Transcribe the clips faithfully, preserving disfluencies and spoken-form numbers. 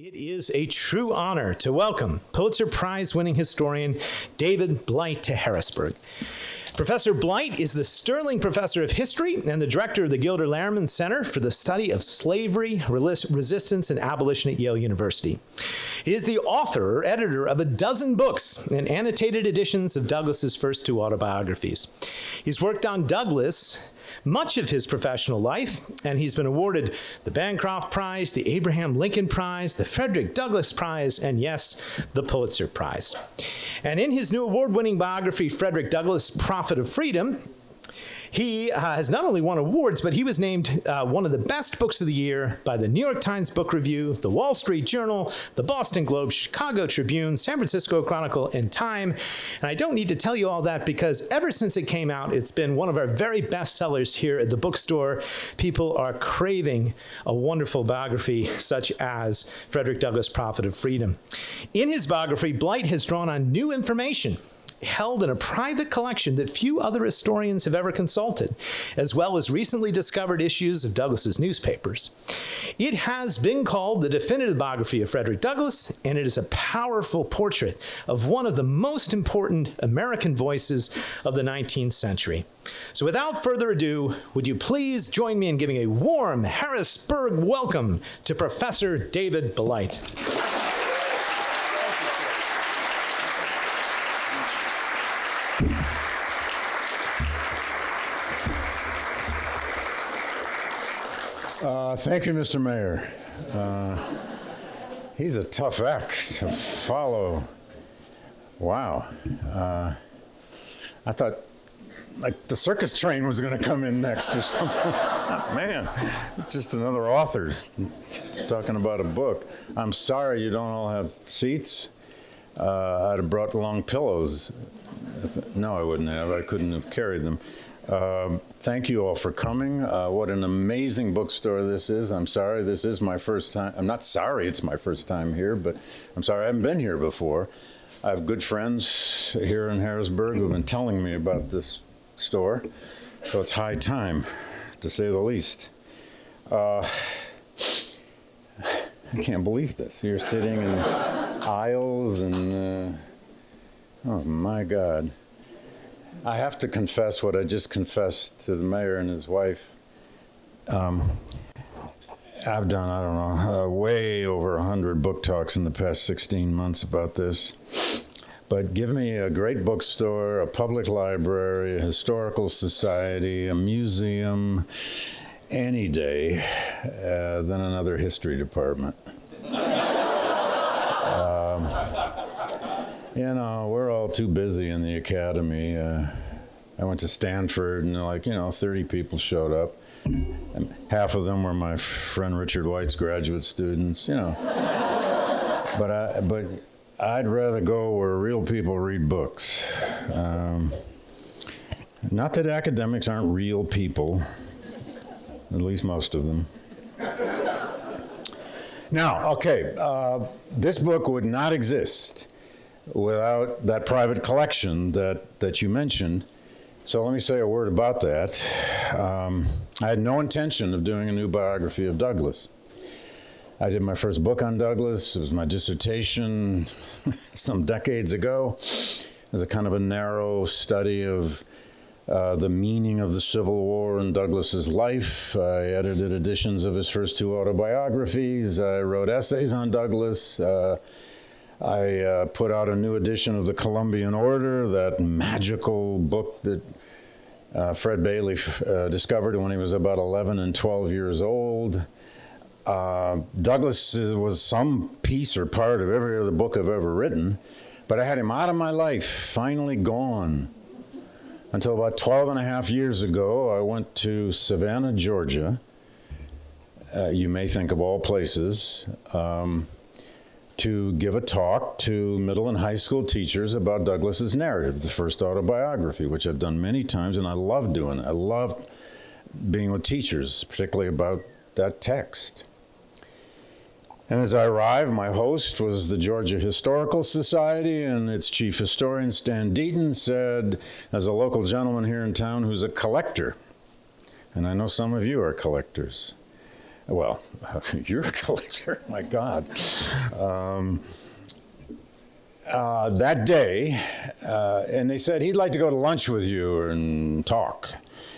It is a true honor to welcome Pulitzer Prize-winning historian David Blight to Harrisburg. Professor Blight is the Sterling Professor of History and the Director of the Gilder Lehrman Center for the Study of Slavery, Resistance, and Abolition at Yale University. He is the author or editor of a dozen books and annotated editions of Douglass's first two autobiographies. He's worked on Douglass much of his professional life, and he's been awarded the Bancroft Prize, the Abraham Lincoln Prize, the Frederick Douglass Prize, and yes, the Pulitzer Prize. And in his new award-winning biography, Frederick Douglass, Prophet of Freedom, he uh, has not only won awards, but he was named uh, one of the best books of the year by the New York Times Book Review, the Wall Street Journal, the Boston Globe, Chicago Tribune, San Francisco Chronicle, and Time. And I don't need to tell you all that because ever since it came out, it's been one of our very best sellers here at the bookstore. People are craving a wonderful biography such as Frederick Douglass, Prophet of Freedom. In his biography, Blight has drawn on new information held in a private collection that few other historians have ever consulted, as well as recently discovered issues of Douglass's newspapers. It has been called the definitive biography of Frederick Douglass, and it is a powerful portrait of one of the most important American voices of the nineteenth century. So without further ado, would you please join me in giving a warm Harrisburg welcome to Professor David Blight. Uh, thank you, Mister Mayor. Uh, he's a tough act to follow. Wow. Uh, I thought like the circus train was going to come in next or something. Man, just another author talking about a book. I'm sorry you don't all have seats. Uh, I'd have brought along pillows. If, no, I wouldn't have. I couldn't have carried them. Uh, thank you all for coming. Uh, what an amazing bookstore this is. I'm sorry, this is my first time. I'm not sorry it's my first time here, but I'm sorry I haven't been here before. I have good friends here in Harrisburg who've been telling me about this store, so it's high time, to say the least. Uh, I can't believe this. You're sitting in aisles and, uh, oh my God. I have to confess what I just confessed to the mayor and his wife. Um, I've done, I don't know, uh, way over one hundred book talks in the past sixteen months about this. But give me a great bookstore, a public library, a historical society, a museum, any day, uh, than another history department. You know, we're all too busy in the academy. Uh, I went to Stanford, and like, you know, thirty people showed up. And half of them were my friend Richard White's graduate students, you know. but, I, but I'd rather go where real people read books. Um, not that academics aren't real people, at least most of them. Now, okay, uh, this book would not exist without that private collection that, that you mentioned. So let me say a word about that. Um, I had no intention of doing a new biography of Douglass. I did my first book on Douglass. It was my dissertation some decades ago. It was a kind of a narrow study of uh, the meaning of the Civil War in Douglass's life. I edited editions of his first two autobiographies. I wrote essays on Douglass. Uh, I uh, put out a new edition of the Columbian Order, that magical book that uh, Fred Bailey f uh, discovered when he was about eleven and twelve years old. Uh, Douglass was some piece or part of every other book I've ever written, but I had him out of my life, finally gone. Until about twelve and a half years ago, I went to Savannah, Georgia. Uh, you may think of all places. Um, to give a talk to middle and high school teachers about Douglass's narrative, the first autobiography, which I've done many times, and I love doing it. I love being with teachers, particularly about that text. And as I arrived, my host was the Georgia Historical Society, and its chief historian, Stan Deaton, said, "There's a local gentleman here in town who's a collector, and I know some of you are collectors. well, you're a collector, my God. Um, uh, that day, uh, and they said, he'd like to go to lunch with you and talk.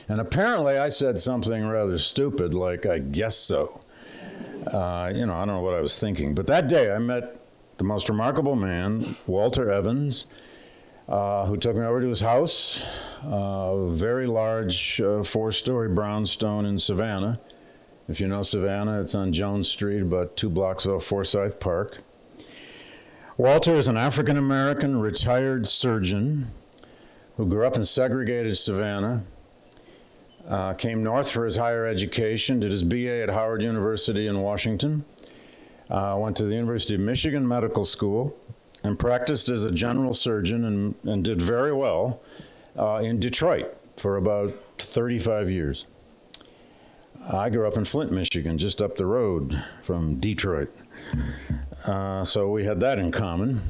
And apparently I said something rather stupid, like, I guess so. Uh, you know, I don't know what I was thinking. But that day I met the most remarkable man, Walter Evans, uh, who took me over to his house, uh, a very large uh, four-story brownstone in Savannah. If you know Savannah, it's on Jones Street, about two blocks off Forsyth Park. Walter is an African-American retired surgeon who grew up in segregated Savannah. Uh, came north for his higher education, did his B A at Howard University in Washington, uh, went to the University of Michigan Medical School, and practiced as a general surgeon and, and did very well uh, in Detroit for about thirty-five years. I grew up in Flint, Michigan, just up the road from Detroit. Uh, so we had that in common.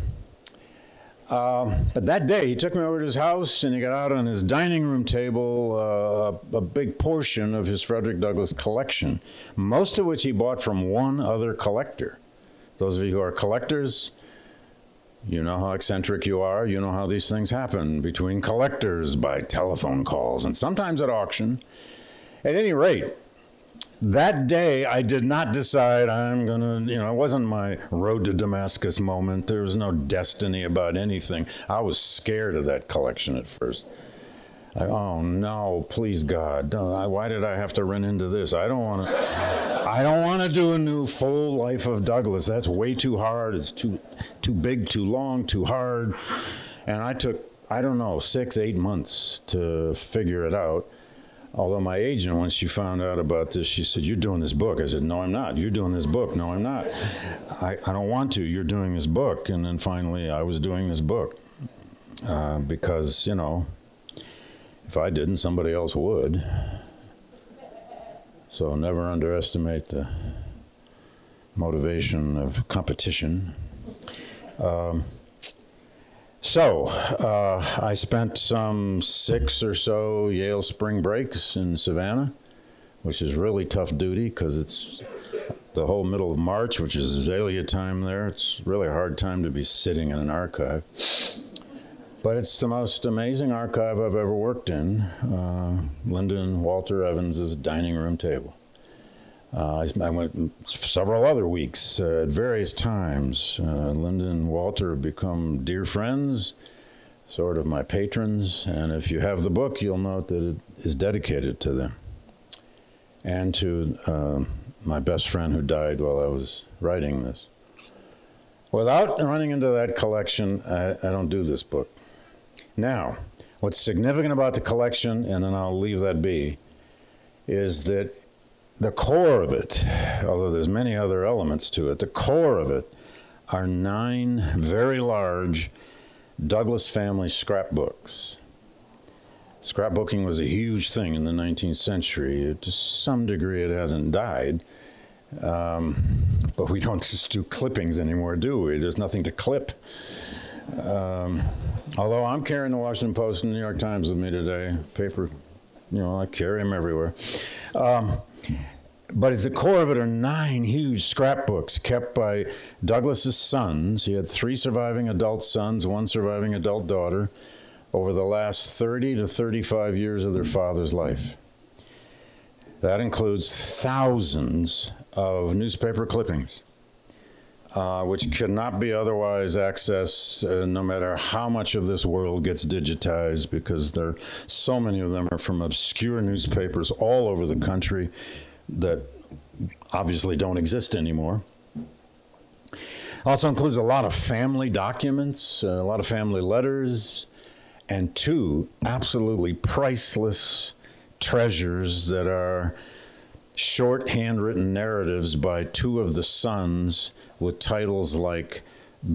Uh, but that day, he took me over to his house, and he got out on his dining room table uh, a, a big portion of his Frederick Douglass collection, most of which he bought from one other collector. Those of you who are collectors, you know how eccentric you are. You know how these things happen between collectors by telephone calls and sometimes at auction. At any rate, that day, I did not decide I'm going to, you know, it wasn't my road to Damascus moment. There was no destiny about anything. I was scared of that collection at first. I, oh, no, please, God. I, why did I have to run into this? I don't want to I don't want to do a new full life of Douglass. That's way too hard. It's too, too big, too long, too hard. And I took, I don't know, six, eight months to figure it out. Although my agent, when she found out about this, she said, you're doing this book. I said, no, I'm not. You're doing this book. No, I'm not. I, I don't want to. You're doing this book. And then finally, I was doing this book. Uh, because, you know, if I didn't, somebody else would. So never underestimate the motivation of competition. Um, So, uh, I spent some six or so Yale spring breaks in Savannah, which is really tough duty because it's the whole middle of March, which is azalea time there. It's really a hard time to be sitting in an archive. But it's the most amazing archive I've ever worked in, uh, Linda and Walter Evans' dining room table. Uh, I went several other weeks uh, at various times. Uh, Linda and Walter have become dear friends, sort of my patrons, and if you have the book, you'll note that it is dedicated to them and to uh, my best friend who died while I was writing this. Without running into that collection, I, I don't do this book. Now, what's significant about the collection, and then I'll leave that be, is that the core of it, although there's many other elements to it, the core of it are nine very large Douglass family scrapbooks. Scrapbooking was a huge thing in the nineteenth century. It, to some degree, it hasn't died. Um, but we don't just do clippings anymore, do we? There's nothing to clip. Um, although I'm carrying the Washington Post and the New York Times with me today. Paper, you know, I carry them everywhere. Um, But at the core of it are nine huge scrapbooks kept by Douglass's sons. He had three surviving adult sons, one surviving adult daughter, over the last thirty to thirty-five years of their father's life. That includes thousands of newspaper clippings, uh, which could not be otherwise accessed uh, no matter how much of this world gets digitized, because there, so many of them are from obscure newspapers all over the country that obviously don't exist anymore. Also includes a lot of family documents, a lot of family letters, and two absolutely priceless treasures that are short handwritten narratives by two of the sons with titles like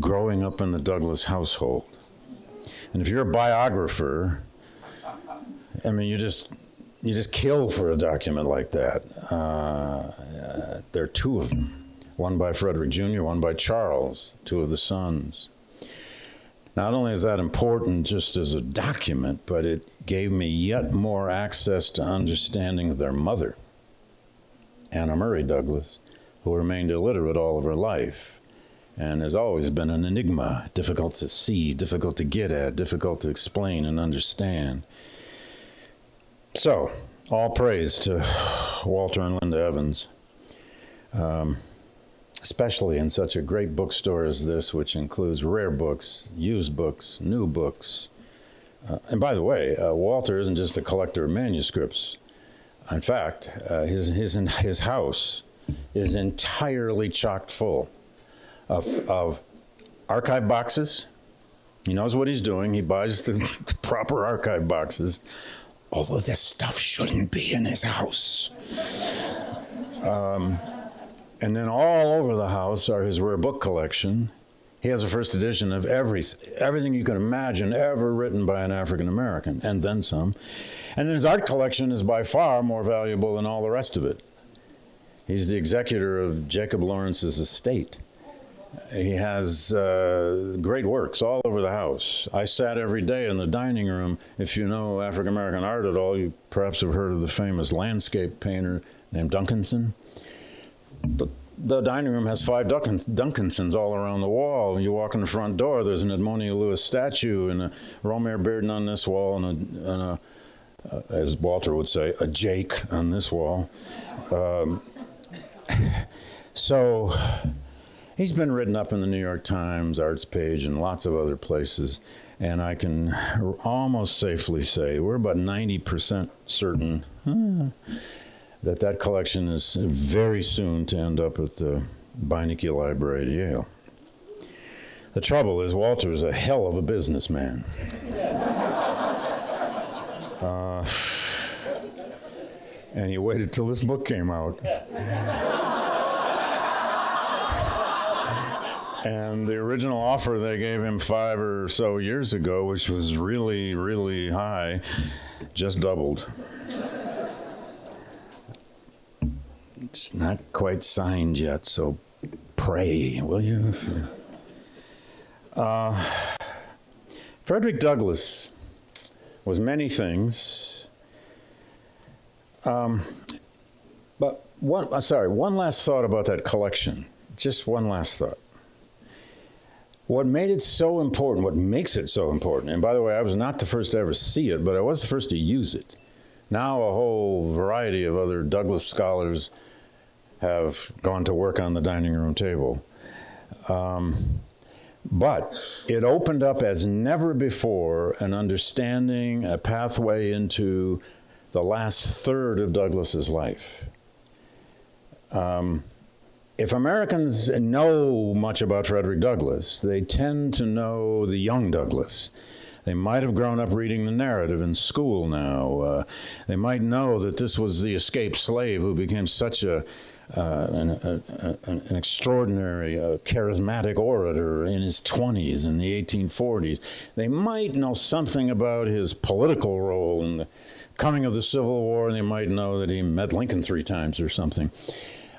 Growing Up in the Douglass Household. And if you're a biographer, I mean, you just You just kill for a document like that. Uh, uh, there are two of them, one by Frederick Junior, one by Charles, two of the sons. Not only is that important just as a document, but it gave me yet more access to understanding their mother Anna Murray Douglas, who remained illiterate all of her life and has always been an enigma, difficult to see, difficult to get at, difficult to explain and understand. So, all praise to Walter and Linda Evans, um, especially in such a great bookstore as this, which includes rare books, used books, new books. Uh, and by the way, uh, Walter isn't just a collector of manuscripts. In fact, uh, his, his, his house is entirely chocked full of, of archive boxes. He knows what he's doing. He buys the proper archive boxes, although this stuff shouldn't be in his house. Um, and then all over the house are his rare book collection. He has a first edition of every, everything you can imagine ever written by an African American, and then some. And his art collection is by far more valuable than all the rest of it. He's the executor of Jacob Lawrence's estate. He has uh, great works all over the house. I sat every day in the dining room. If you know African American art at all, you perhaps have heard of the famous landscape painter named Duncanson. But the dining room has five Duncansons all around the wall. When you walk in the front door, there's an Edmonia Lewis statue and a Romare Bearden on this wall and a, and a, as Walter would say, a Jake on this wall. Um, so he's been written up in the New York Times, Arts Page, and lots of other places. And I can almost safely say we're about ninety percent certain hmm, that that collection is very soon to end up at the Beinecke Library at Yale. The trouble is Walter is a hell of a businessman. uh, and he waited till this book came out. And the original offer they gave him five or so years ago, which was really, really high, just doubled. It's not quite signed yet, so pray, will you? Uh, Frederick Douglass was many things. Um, but one, I'm sorry, one last thought about that collection. Just one last thought. What made it so important, what makes it so important, and by the way, I was not the first to ever see it, but I was the first to use it. Now a whole variety of other Douglass scholars have gone to work on the dining room table. Um, but it opened up as never before an understanding, a pathway into the last third of Douglass's life. Um, if Americans know much about Frederick Douglass, they tend to know the young Douglass. They might have grown up reading the narrative in school now. Uh, they might know that this was the escaped slave who became such a, uh, an, a, an extraordinary, uh, charismatic orator in his twenties, in the eighteen forties. They might know something about his political role in the coming of the Civil War. They might know that he met Lincoln three times or something.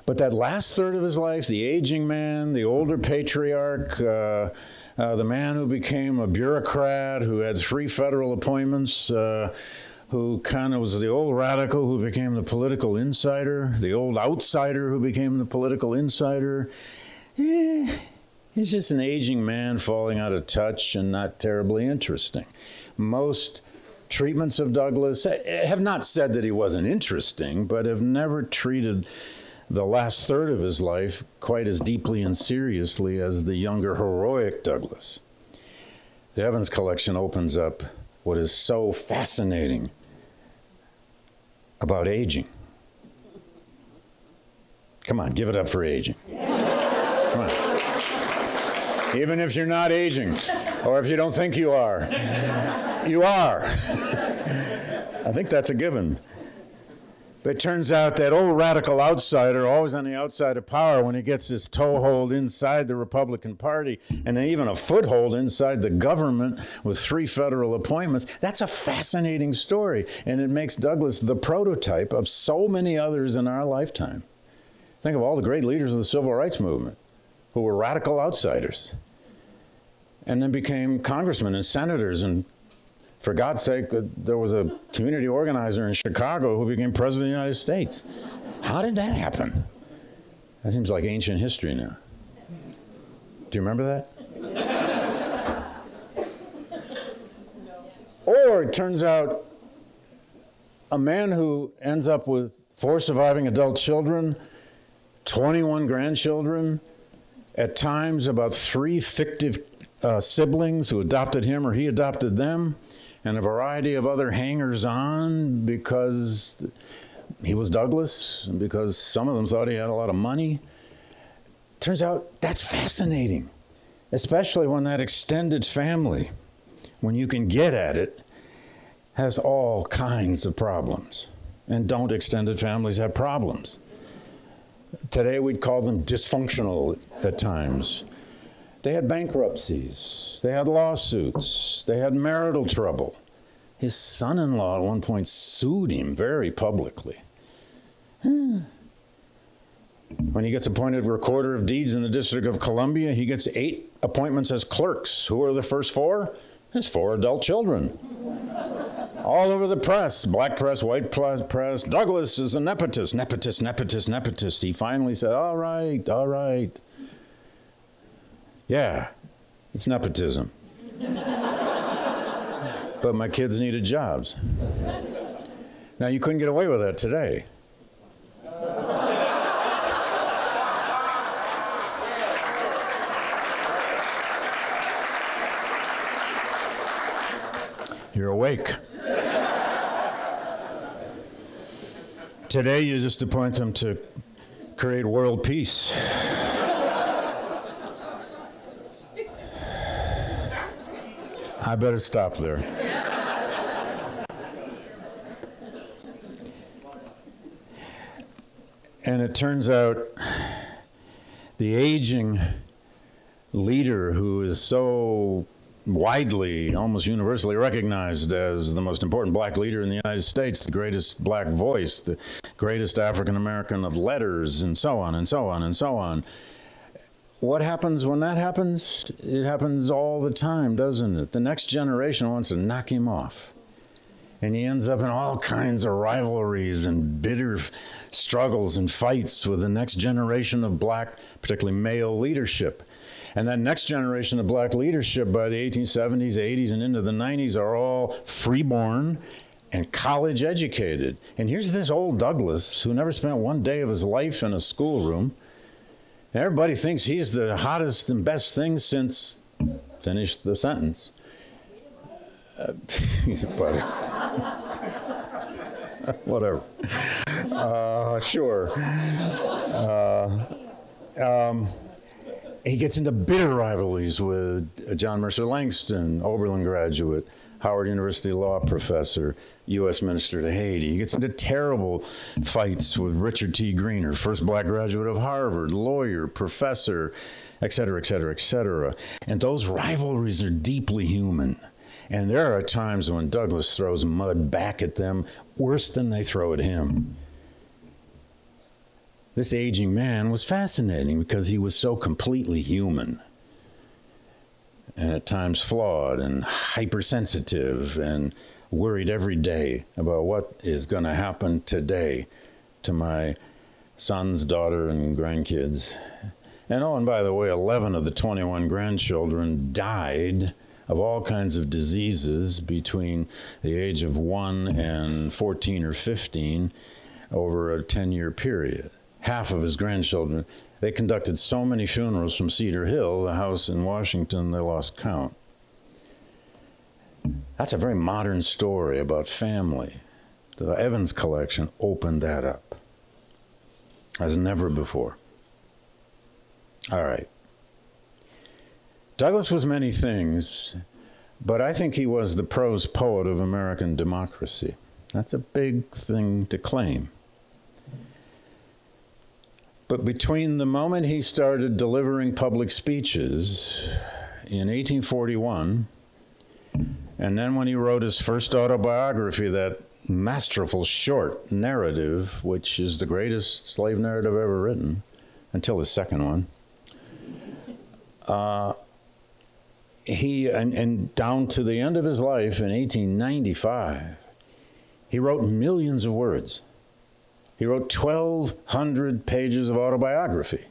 But that last third of his life, the aging man, the older patriarch, uh, Uh, the man who became a bureaucrat, who had three federal appointments, uh, who kind of was the old radical who became the political insider, the old outsider who became the political insider. Eh, he's just an aging man falling out of touch and not terribly interesting. Most treatments of Douglass have not said that he wasn't interesting, but have never treated the last third of his life quite as deeply and seriously as the younger heroic Douglass. The Evans collection opens up what is so fascinating about aging. Come on, give it up for aging. Come on. Even if you're not aging, or if you don't think you are, you are. I think that's a given. But it turns out that old radical outsider, always on the outside of power, when he gets his toehold inside the Republican Party and even a foothold inside the government with three federal appointments, that's a fascinating story. And it makes Douglass the prototype of so many others in our lifetime. Think of all the great leaders of the Civil Rights Movement who were radical outsiders and then became congressmen and senators and for God's sake, there was a community organizer in Chicago who became president of the United States. How did that happen? That seems like ancient history now. Do you remember that? Or it turns out a man who ends up with four surviving adult children, twenty-one grandchildren, at times about three fictive uh, siblings who adopted him or he adopted them, and a variety of other hangers-on because he was Douglas, because some of them thought he had a lot of money. Turns out that's fascinating, especially when that extended family, when you can get at it, has all kinds of problems. And don't extended families have problems? Today we'd call them dysfunctional at times. They had bankruptcies, they had lawsuits, they had marital trouble. His son-in-law at one point sued him very publicly. When he gets appointed recorder of deeds in the District of Columbia, he gets eight appointments as clerks. Who are the first four? His four adult children. All over the press, black press, white press, Douglas is a nepotist, nepotist, nepotist, nepotist. He finally said, all right, all right. Yeah, it's nepotism. But my kids needed jobs. Now, you couldn't get away with that today. You're awake. Today, you just appoint them to create world peace. I better stop there. And it turns out the aging leader who is so widely, almost universally recognized as the most important black leader in the United States, the greatest black voice, the greatest African American of letters, and so on and so on and so on. What happens when that happens? It happens all the time, doesn't it? The next generation wants to knock him off. And he ends up in all kinds of rivalries and bitter struggles and fights with the next generation of black, particularly male leadership. And that next generation of black leadership by the eighteen seventies, eighties, and into the nineties are all freeborn and college educated. And here's this old Douglas who never spent one day of his life in a schoolroom. Everybody thinks he's the hottest and best thing since, finish the sentence. Uh, but, whatever. Uh, sure. Uh, um, he gets into bitter rivalries with John Mercer Langston, Oberlin graduate, Howard University law professor, U S minister to Haiti. He gets into terrible fights with Richard T. Greener, first black graduate of Harvard, lawyer, professor, et cetera, et cetera, et cetera. And those rivalries are deeply human. And there are times when Douglas throws mud back at them worse than they throw at him. This aging man was fascinating because he was so completely human. And at times flawed and hypersensitive and worried every day about what is going to happen today to my sons, daughter, and grandkids. And oh, and by the way, eleven of the twenty-one grandchildren died of all kinds of diseases between the age of one and fourteen or fifteen over a ten-year period. Half of his grandchildren. They conducted so many funerals from Cedar Hill, the house in Washington, they lost count. That's a very modern story about family. The Evans Collection opened that up as never before. All right. Douglas was many things, but I think he was the prose poet of American democracy. That's a big thing to claim. But between the moment he started delivering public speeches in eighteen forty-one, and then when he wrote his first autobiography, that masterful short narrative, which is the greatest slave narrative ever written, until his second one, uh, he and, and down to the end of his life in eighteen ninety-five, he wrote millions of words. He wrote twelve hundred pages of autobiography.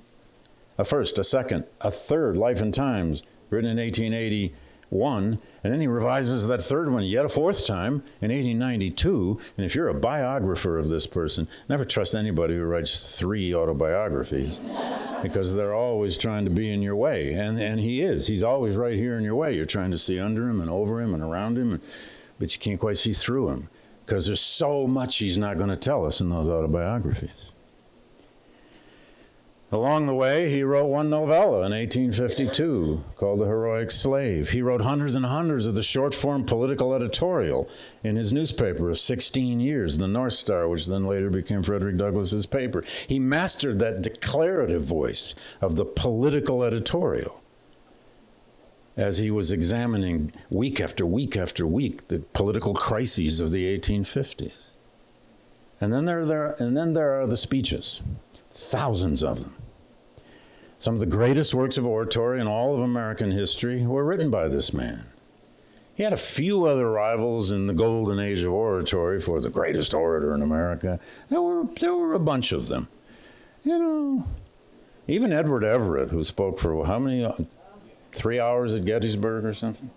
A first, a second, a third, Life and Times, written in eighteen eighty-one. And then he revises that third one yet a fourth time in eighteen ninety-two. And if you're a biographer of this person, never trust anybody who writes three autobiographies because they're always trying to be in your way. And, and he is. He's always right here in your way. You're trying to see under him and over him and around him, and, but you can't quite see through him because there's so much he's not going to tell us in those autobiographies. Along the way, he wrote one novella in eighteen fifty-two called The Heroic Slave. He wrote hundreds and hundreds of the short-form political editorial in his newspaper of sixteen years, The North Star, which then later became Frederick Douglass's paper. He mastered that declarative voice of the political editorial as he was examining week after week after week the political crises of the eighteen fifties. And then there, there, and then there are the speeches, thousands of them. Some of the greatest works of oratory in all of American history were written by this man. He had a few other rivals in the golden age of oratory for the greatest orator in America. There were, there were a bunch of them. You know, even Edward Everett, who spoke for how many, three hours at Gettysburg or something?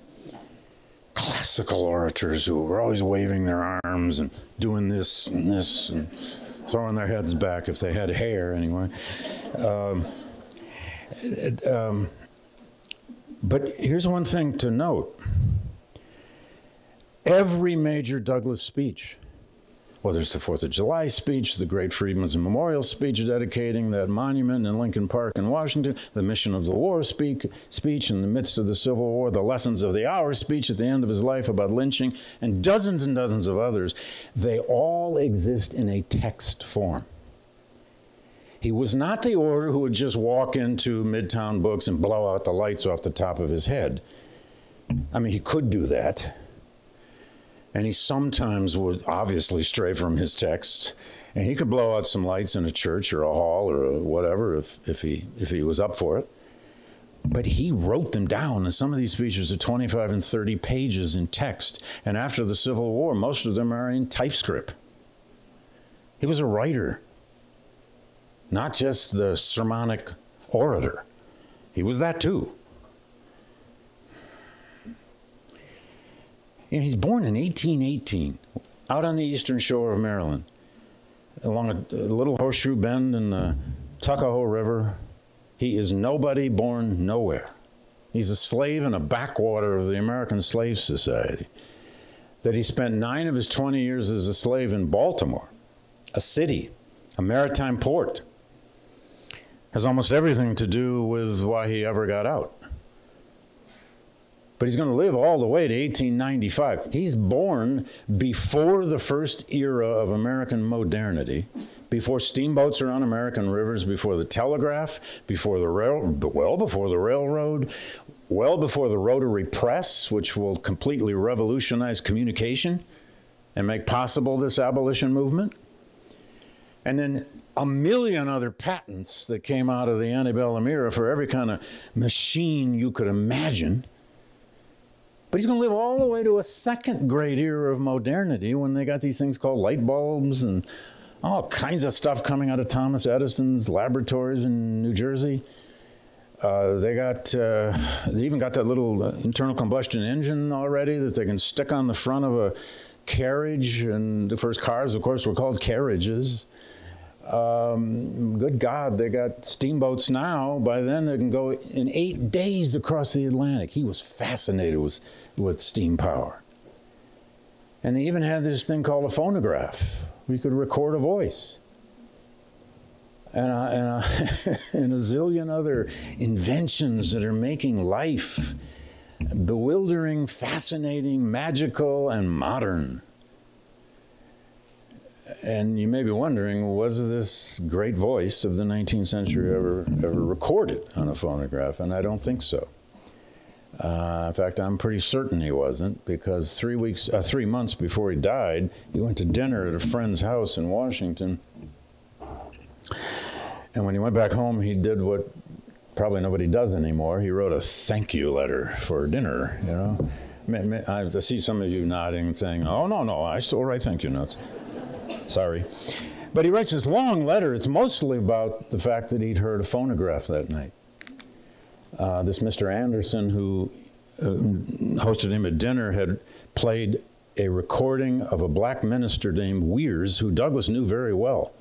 Classical orators who were always waving their arms and doing this and this and throwing their heads back if they had hair anyway. Um, it, um, but here's one thing to note. Every major Douglass speech, whether it's the Fourth of July speech, the Great Freedmen's Memorial speech dedicating that monument in Lincoln Park in Washington, the Mission of the War speak, speech in the midst of the Civil War, the Lessons of the Hour speech at the end of his life about lynching, and dozens and dozens of others, they all exist in a text form. He was not the orator who would just walk into Midtown Books and blow out the lights off the top of his head. I mean, he could do that. And he sometimes would obviously stray from his text. And he could blow out some lights in a church or a hall or a whatever if, if, he, if he was up for it. But he wrote them down, and some of these speeches are twenty-five and thirty pages in text. And after the Civil War, most of them are in typescript. He was a writer, not just the sermonic orator. He was that too. And he's born in eighteen eighteen, out on the eastern shore of Maryland, along a, a little horseshoe bend in the Tuckahoe River. He is nobody born nowhere. He's a slave in a backwater of the American Slave Society that he spent nine of his twenty years as a slave in Baltimore, a city, a maritime port. Has almost everything to do with why he ever got out. But he's going to live all the way to eighteen ninety-five. He's born before the first era of American modernity, before steamboats are on American rivers, before the telegraph, before the rail, well before the railroad, well before the rotary press, which will completely revolutionize communication and make possible this abolition movement. And then a million other patents that came out of the antebellum era for every kind of machine you could imagine. But he's going to live all the way to a second great era of modernity when they got these things called light bulbs and all kinds of stuff coming out of Thomas Edison's laboratories in New Jersey. Uh, they got, uh, they even got that little uh, internal combustion engine already that they can stick on the front of a carriage. And the first cars, of course, were called carriages. Um, good God, they got steamboats now. By then, they can go in eight days across the Atlantic. He was fascinated with, with steam power. And they even had this thing called a phonograph. We could record a voice. And a, and a, and a zillion other inventions that are making life bewildering, fascinating, magical, and modern. And you may be wondering, was this great voice of the nineteenth century ever, ever recorded on a phonograph? And I don't think so. Uh, in fact, I'm pretty certain he wasn't, because three weeks, uh, three months before he died, he went to dinner at a friend's house in Washington. And when he went back home, he did what probably nobody does anymore. He wrote a thank you letter for dinner, you know. I see some of you nodding and saying, oh, no, no, I still write thank you notes. Sorry. But he writes this long letter. It's mostly about the fact that he'd heard a phonograph that night. Uh, this Mister Anderson, who uh, hosted him at dinner, had played a recording of a black minister named Weers, who Douglas knew very well.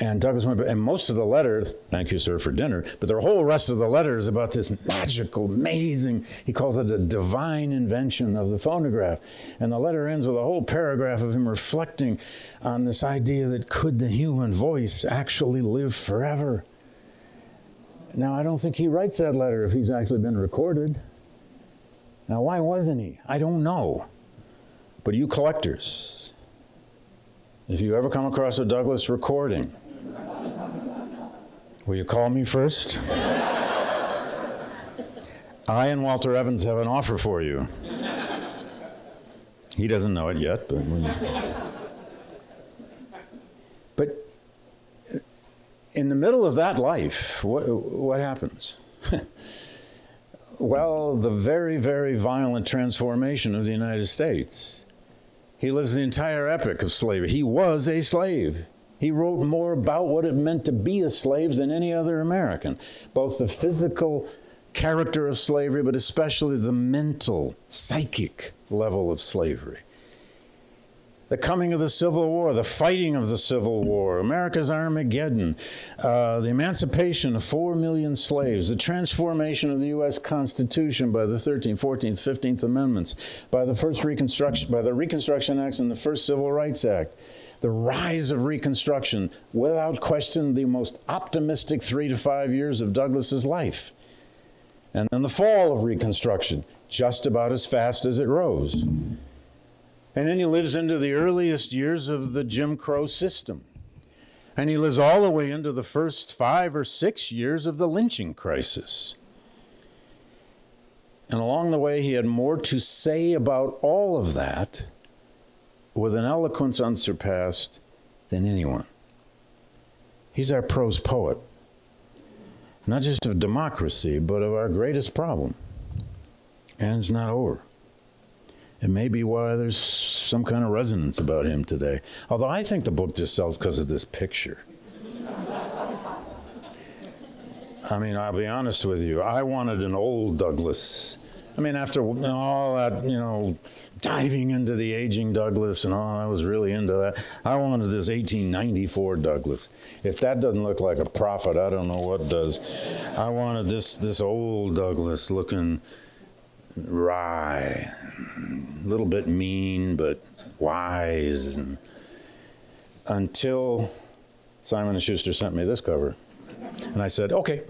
And Douglas went, and most of the letters, thank you, sir, for dinner, but the whole rest of the letter is about this magical, amazing, he calls it the divine invention of the phonograph. And the letter ends with a whole paragraph of him reflecting on this idea that could the human voice actually live forever? Now, I don't think he writes that letter if he's actually been recorded. Now, why wasn't he? I don't know. But you collectors, if you ever come across a Douglas recording, will you call me first? I and Walter Evans have an offer for you. He doesn't know it yet, but... But in the middle of that life, what, what happens? Well, the very, very violent transformation of the United States. He lives the entire epic of slavery. He was a slave. He wrote more about what it meant to be a slave than any other American, both the physical character of slavery, but especially the mental, psychic level of slavery. The coming of the Civil War, the fighting of the Civil War, America's Armageddon, uh, the emancipation of four million slaves, the transformation of the U S Constitution by the thirteenth, fourteenth, fifteenth Amendments, by the first Reconstruction, by the Reconstruction Acts and the first Civil Rights Act, the rise of Reconstruction, without question the most optimistic three to five years of Douglas's life, and then the fall of Reconstruction, just about as fast as it rose. And then he lives into the earliest years of the Jim Crow system. And he lives all the way into the first five or six years of the lynching crisis. And along the way, he had more to say about all of that with an eloquence unsurpassed than anyone. He's our prose poet, not just of democracy, but of our greatest problem. And it's not over. It may be why there's some kind of resonance about him today. Although I think the book just sells because of this picture. I mean, I'll be honest with you. I wanted an old Douglas. I mean, after all that, you know, diving into the aging Douglas and all, I was really into that. I wanted this eighteen ninety-four Douglas. If that doesn't look like a prophet, I don't know what does. I wanted this, this old Douglas looking wry, a little bit mean, but wise, and until Simon and Schuster sent me this cover. And I said, okay.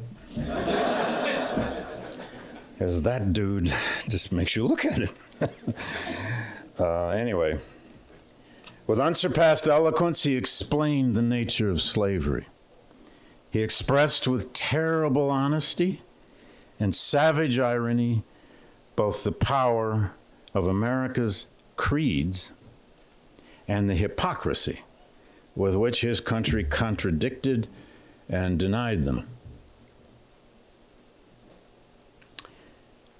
Because that dude just makes you look at it. uh, anyway, with unsurpassed eloquence, he explained the nature of slavery. He expressed with terrible honesty and savage irony both the power of America's creeds and the hypocrisy with which his country contradicted and denied them.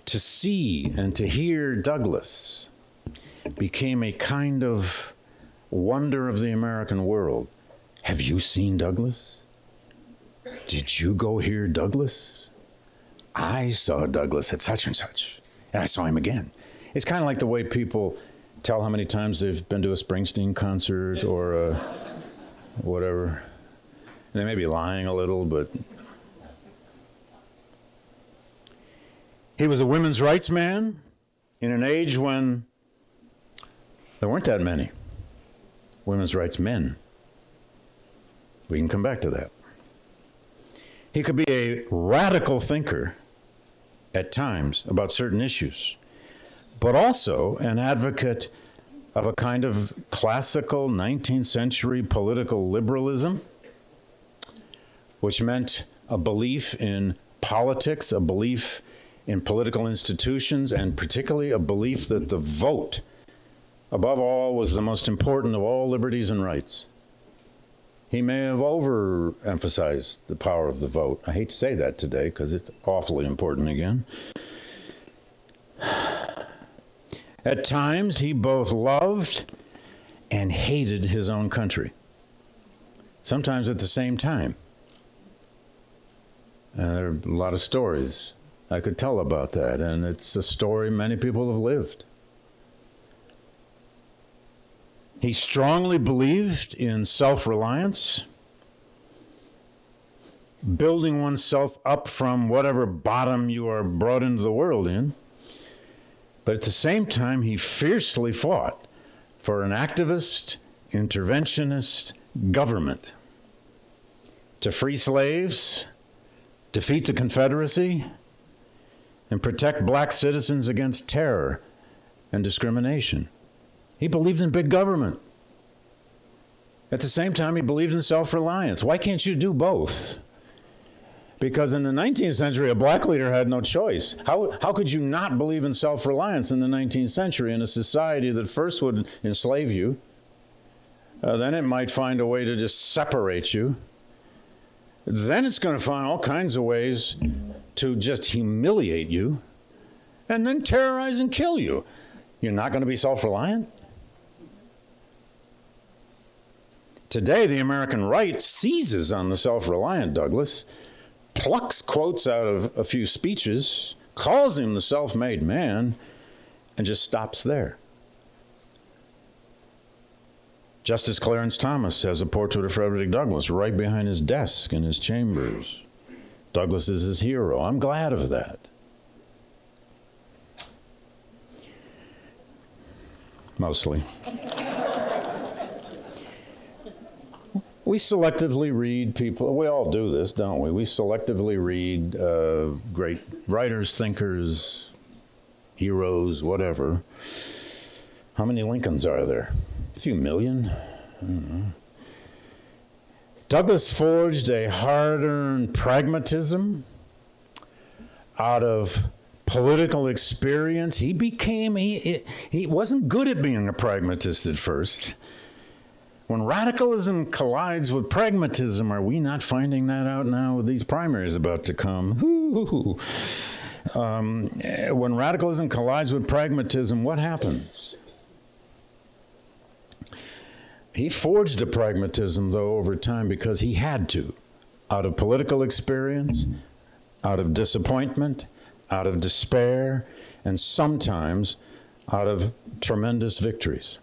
To see and to hear Douglas became a kind of wonder of the American world. Have you seen Douglas? Did you go hear Douglas? I saw Douglas at such and such. And I saw him again. It's kind of like the way people tell how many times they've been to a Springsteen concert or a whatever. And they may be lying a little, but... He was a women's rights man in an age when there weren't that many women's rights men. We can come back to that. He could be a radical thinker at times about certain issues, but also an advocate of a kind of classical nineteenth century political liberalism, which meant a belief in politics, a belief in political institutions, and particularly a belief that the vote, above all, was the most important of all liberties and rights. He may have overemphasized the power of the vote. I hate to say that today because it's awfully important again. At times, he both loved and hated his own country. sometimes at the same time. And there are a lot of stories I could tell about that, and it's a story many people have lived. He strongly believed in self-reliance, building oneself up from whatever bottom you are brought into the world in. But at the same time, he fiercely fought for an activist, interventionist government to free slaves, defeat the Confederacy, and protect black citizens against terror and discrimination. He believed in big government. At the same time, he believed in self-reliance. Why can't you do both? Because in the nineteenth century, a black leader had no choice. How, how could you not believe in self-reliance in the nineteenth century in a society that first would enslave you, uh, then it might find a way to just separate you, then it's going to find all kinds of ways to just humiliate you, and then terrorize and kill you. You're not going to be self-reliant? Today, the American right seizes on the self-reliant Douglas, plucks quotes out of a few speeches, calls him the self-made man, and just stops there. Justice Clarence Thomas has a portrait of Frederick Douglass right behind his desk in his chambers. Douglass is his hero. I'm glad of that. Mostly. We selectively read people. We all do this, don't we? We selectively read uh, great writers, thinkers, heroes, whatever. How many Lincolns are there? A few million? I don't know. Douglass forged a hard-earned pragmatism out of political experience. He became, he, he wasn't good at being a pragmatist at first. When radicalism collides with pragmatism, are we not finding that out now with these primaries about to come? Ooh. Um, when radicalism collides with pragmatism, what happens? He forged a pragmatism, though, over time because he had to, out of political experience, out of disappointment, out of despair, and sometimes out of tremendous victories.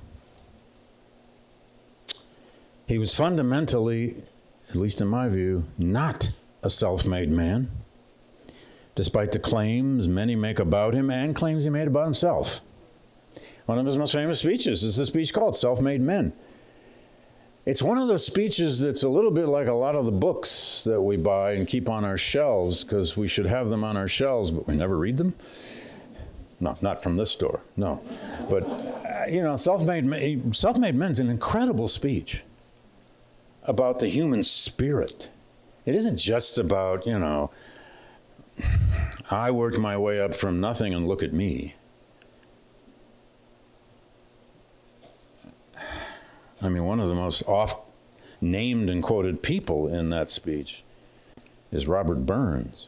He was fundamentally, at least in my view, not a self-made man, despite the claims many make about him and claims he made about himself. One of his most famous speeches is a speech called Self-Made Men. It's one of those speeches that's a little bit like a lot of the books that we buy and keep on our shelves because we should have them on our shelves, but we never read them. No, not from this store, no. But, uh, you know, Self-Made, Self-Made Men's an incredible speech about the human spirit. It isn't just about, you know, I worked my way up from nothing and look at me. I mean, one of the most oft-named and quoted people in that speech is Robert Burns,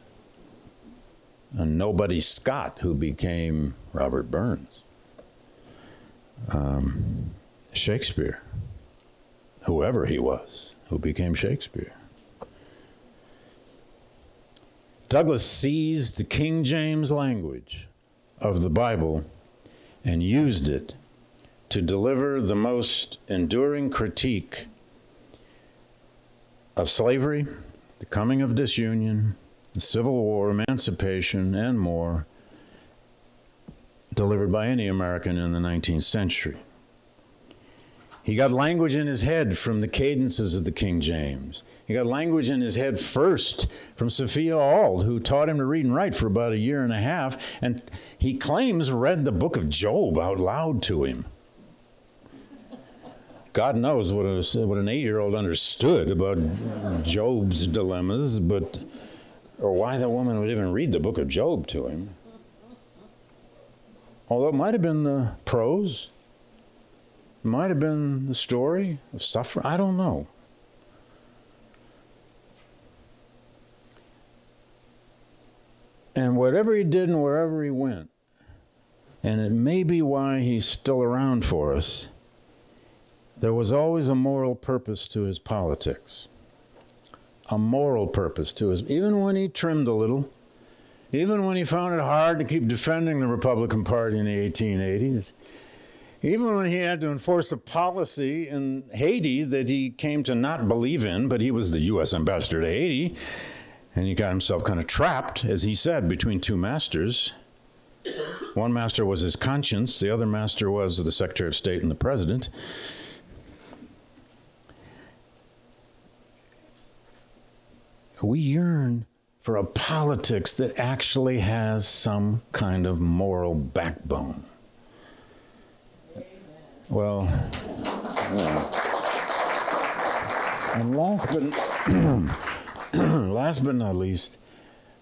and Nobody Scott, who became Robert Burns. Um, Shakespeare. Whoever he was, who became Shakespeare. Douglass seized the King James language of the Bible and used it to deliver the most enduring critique of slavery, the coming of disunion, the Civil War, emancipation, and more, delivered by any American in the nineteenth century. He got language in his head from the cadences of the King James. He got language in his head first from Sophia Auld, who taught him to read and write for about a year and a half, and he claims read the book of Job out loud to him. God knows what, a, what an eight-year-old understood about Job's dilemmas, but, or why the woman would even read the book of Job to him. Although it might have been the prose. Might have been the story of suffering. I don't know. And whatever he did and wherever he went, and it may be why he's still around for us, there was always a moral purpose to his politics. a moral purpose to his, even when he trimmed a little, even when he found it hard to keep defending the Republican Party in the eighteen eighties, even when he had to enforce a policy in Haiti that he came to not believe in, but he was the U S ambassador to Haiti, and he got himself kind of trapped, as he said, between two masters. One master was his conscience, the other master was the Secretary of State and the President. We yearn for a politics that actually has some kind of moral backbone. Well, yeah. And last but, last but not least,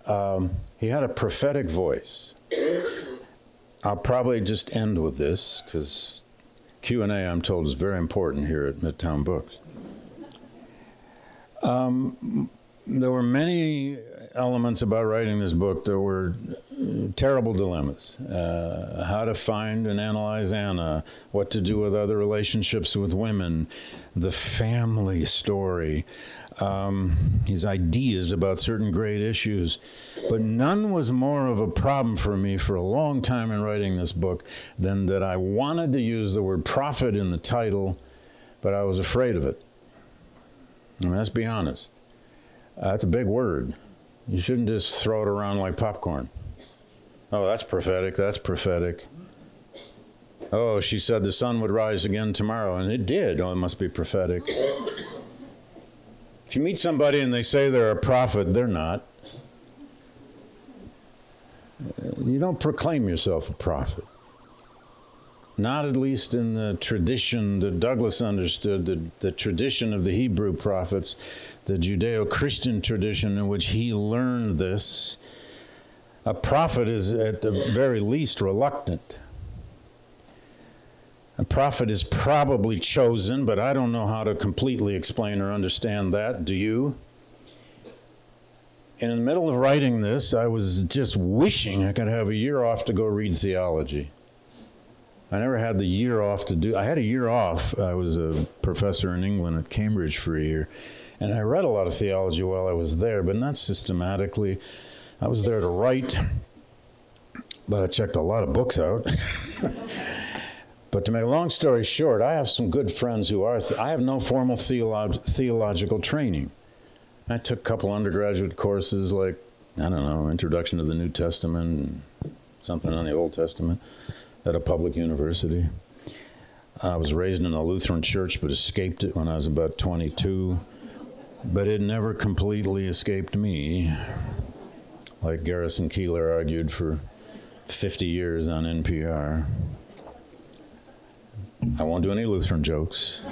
um, he had a prophetic voice. I'll probably just end with this, because Q and A, I'm told, is very important here at Midtown Books. Um, there were many elements about writing this book. There were terrible dilemmas. Uh, how to find and analyze Anna, what to do with other relationships with women, the family story, um, his ideas about certain great issues. But none was more of a problem for me for a long time in writing this book than that I wanted to use the word prophet in the title, but I was afraid of it. And let's be honest. Uh, that's a big word. You shouldn't just throw it around like popcorn. Oh, that's prophetic, that's prophetic. Oh, she said the sun would rise again tomorrow, and it did. Oh, it must be prophetic. If you meet somebody and they say they're a prophet, they're not. You don't proclaim yourself a prophet. Not at least in the tradition that Douglas understood, the, the tradition of the Hebrew prophets, the Judeo-Christian tradition in which he learned this. A prophet is at the very least reluctant. A prophet is probably chosen, but I don't know how to completely explain or understand that. Do you? And in the middle of writing this, I was just wishing I could have a year off to go read theology. I never had the year off to do. I had a year off. I was a professor in England at Cambridge for a year, and I read a lot of theology while I was there, but not systematically. I was there to write, but I checked a lot of books out. But to make a long story short, I have some good friends who are, th I have no formal theolo theological training. I took a couple undergraduate courses like, I don't know, Introduction to the New Testament, and something on the Old Testament at a public university. I was raised in a Lutheran church, but escaped it when I was about twenty-two. But it never completely escaped me. Like Garrison Keillor argued for fifty years on N P R. I won't do any Lutheran jokes,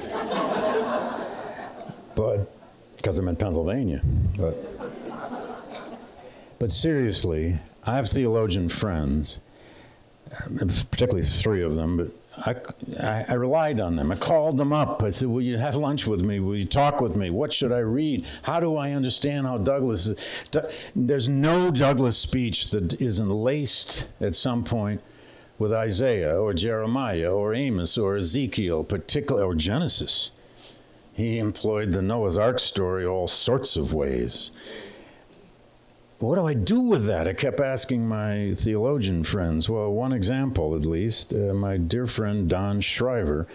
but because I'm in Pennsylvania. But, but seriously, I have theologian friends, particularly three of them, but I, I, I relied on them. I called them up. I said, will you have lunch with me? Will you talk with me? What should I read? How do I understand how Douglas is? Du There's no Douglas speech that isn't laced at some point with Isaiah or Jeremiah or Amos or Ezekiel, particularly, or Genesis. He employed the Noah's Ark story all sorts of ways. What do I do with that? I kept asking my theologian friends. Well, one example, at least, uh, my dear friend Don Shriver,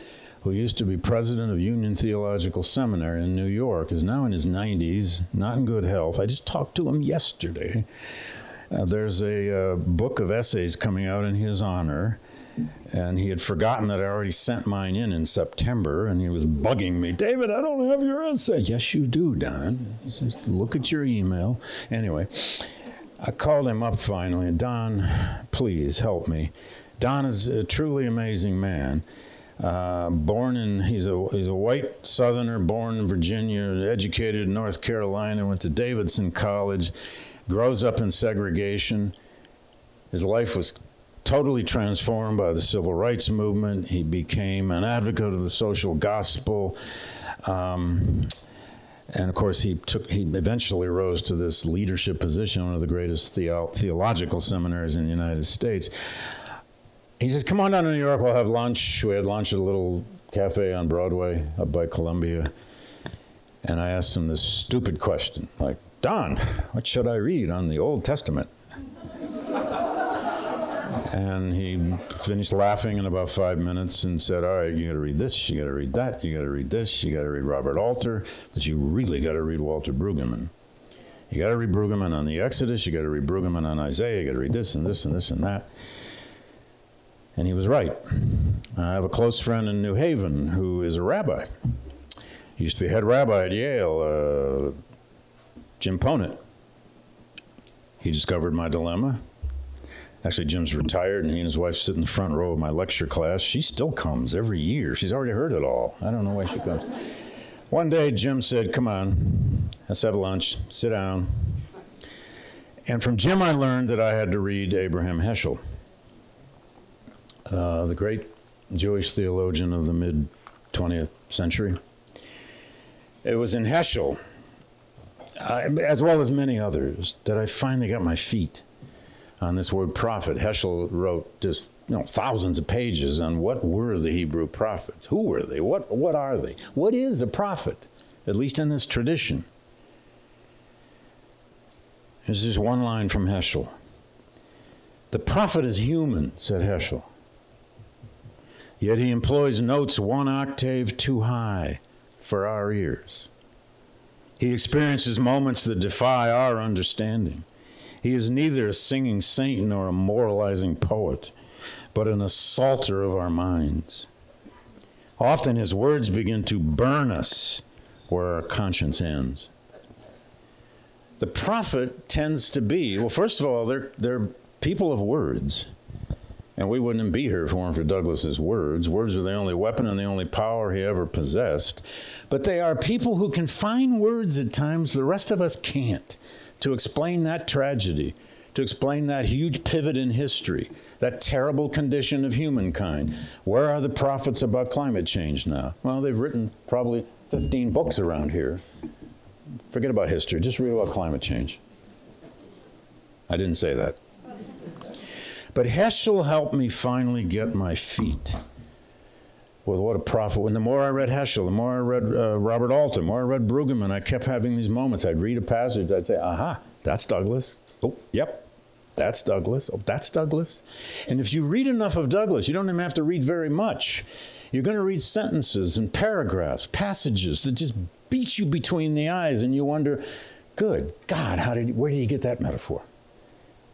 who used to be president of Union Theological Seminary in New York, is now in his nineties, not in good health. I just talked to him yesterday. Uh, there's a uh, book of essays coming out in his honor, and he had forgotten that I already sent mine in in September, and he was bugging me, David, I don't have your essay. Yes, you do, Don. Just look at your email. Anyway, I called him up finally, and Don, please help me. Don is a truly amazing man. Uh, born in, he's a, he's a white Southerner, born in Virginia, educated in North Carolina, went to Davidson College, grows up in segregation. His life was totally transformed by the civil rights movement. He became an advocate of the social gospel. Um, and of course, he took. He eventually rose to this leadership position, one of the greatest theo theological seminaries in the United States. He says, come on down to New York, we'll have lunch. We had lunch at a little cafe on Broadway up by Columbia. And I asked him this stupid question, like, "Don, what should I read on the Old Testament?" And he finished laughing in about five minutes and said, "All right, you got to read this, you got to read that, you got to read this, you got to read Robert Alter, but you really got to read Walter Brueggemann. You got to read Brueggemann on the Exodus, you got to read Brueggemann on Isaiah, you got to read this and this and this and that." And he was right. I have a close friend in New Haven who is a rabbi. He used to be head rabbi at Yale, uh, Jim Ponent. He discovered my dilemma. Actually, Jim's retired, and he and his wife sit in the front row of my lecture class. She still comes every year. She's already heard it all. I don't know why she comes. One day, Jim said, "Come on, let's have lunch. Sit down." And from Jim, I learned that I had to read Abraham Heschel, uh, the great Jewish theologian of the mid-twentieth century. It was in Heschel, I, as well as many others, that I finally got my feet on this word prophet. Heschel wrote just you know, thousands of pages on what were the Hebrew prophets. Who were they? What, what are they? What is a prophet, at least in this tradition? There's just one line from Heschel. "The prophet is human," said Heschel, "yet he employs notes one octave too high for our ears. He experiences moments that defy our understanding. He is neither a singing saint nor a moralizing poet, but an assaulter of our minds. Often his words begin to burn us where our conscience ends." The prophet tends to be, well, first of all, they're, they're people of words. And we wouldn't be here if it weren't for Douglas's words. Words are the only weapon and the only power he ever possessed. But they are people who can find words at times the rest of us can't, to explain that tragedy, to explain that huge pivot in history, that terrible condition of humankind. Where are the prophets about climate change now? Well, they've written probably fifteen books around here. Forget about history, just read about climate change. I didn't say that. But Heschel helped me finally get my feet with what a prophet. And the more I read Heschel, the more I read uh, Robert Alter, the more I read Brueggemann, I kept having these moments. I'd read a passage, I'd say, "Aha, that's Douglas. Oh, yep, that's Douglas. Oh, that's Douglas." And if you read enough of Douglas, you don't even have to read very much. You're going to read sentences and paragraphs, passages that just beat you between the eyes, and you wonder, "Good God, how did he, where did he get that metaphor?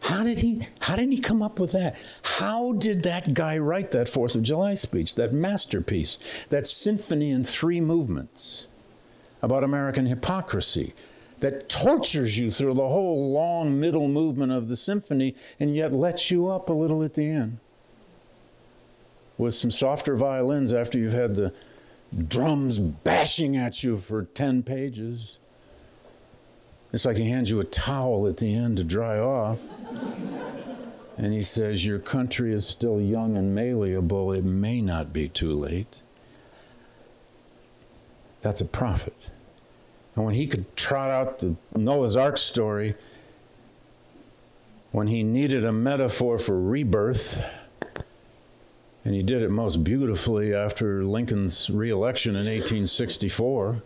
How did he, how did he come up with that? How did that guy write that Fourth of July speech, that masterpiece, that symphony in three movements about American hypocrisy that tortures you through the whole long middle movement of the symphony and yet lets you up a little at the end with some softer violins after you've had the drums bashing at you for ten pages? It's like he hands you a towel at the end to dry off. And he says, your country is still young and malleable. It may not be too late." That's a prophet. And when he could trot out the Noah's Ark story, when he needed a metaphor for rebirth, and he did it most beautifully after Lincoln's re-election in eighteen sixty-four,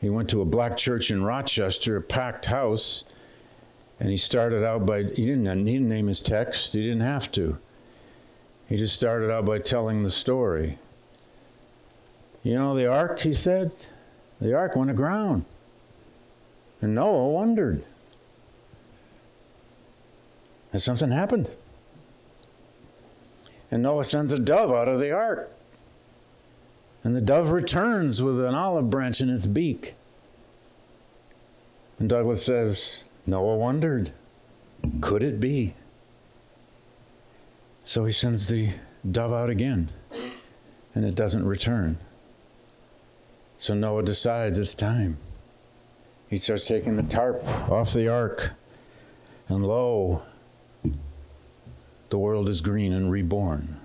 he went to a black church in Rochester, a packed house, and he started out by, he didn't, he didn't name his text, he didn't have to. He just started out by telling the story. "You know the ark," he said, "the ark went aground, and Noah wondered. And something happened. And Noah sends a dove out of the ark. And the dove returns with an olive branch in its beak." And Douglas says, "Noah wondered, could it be? So he sends the dove out again, and it doesn't return. So Noah decides it's time. He starts taking the tarp off the ark, and lo, the world is green and reborn."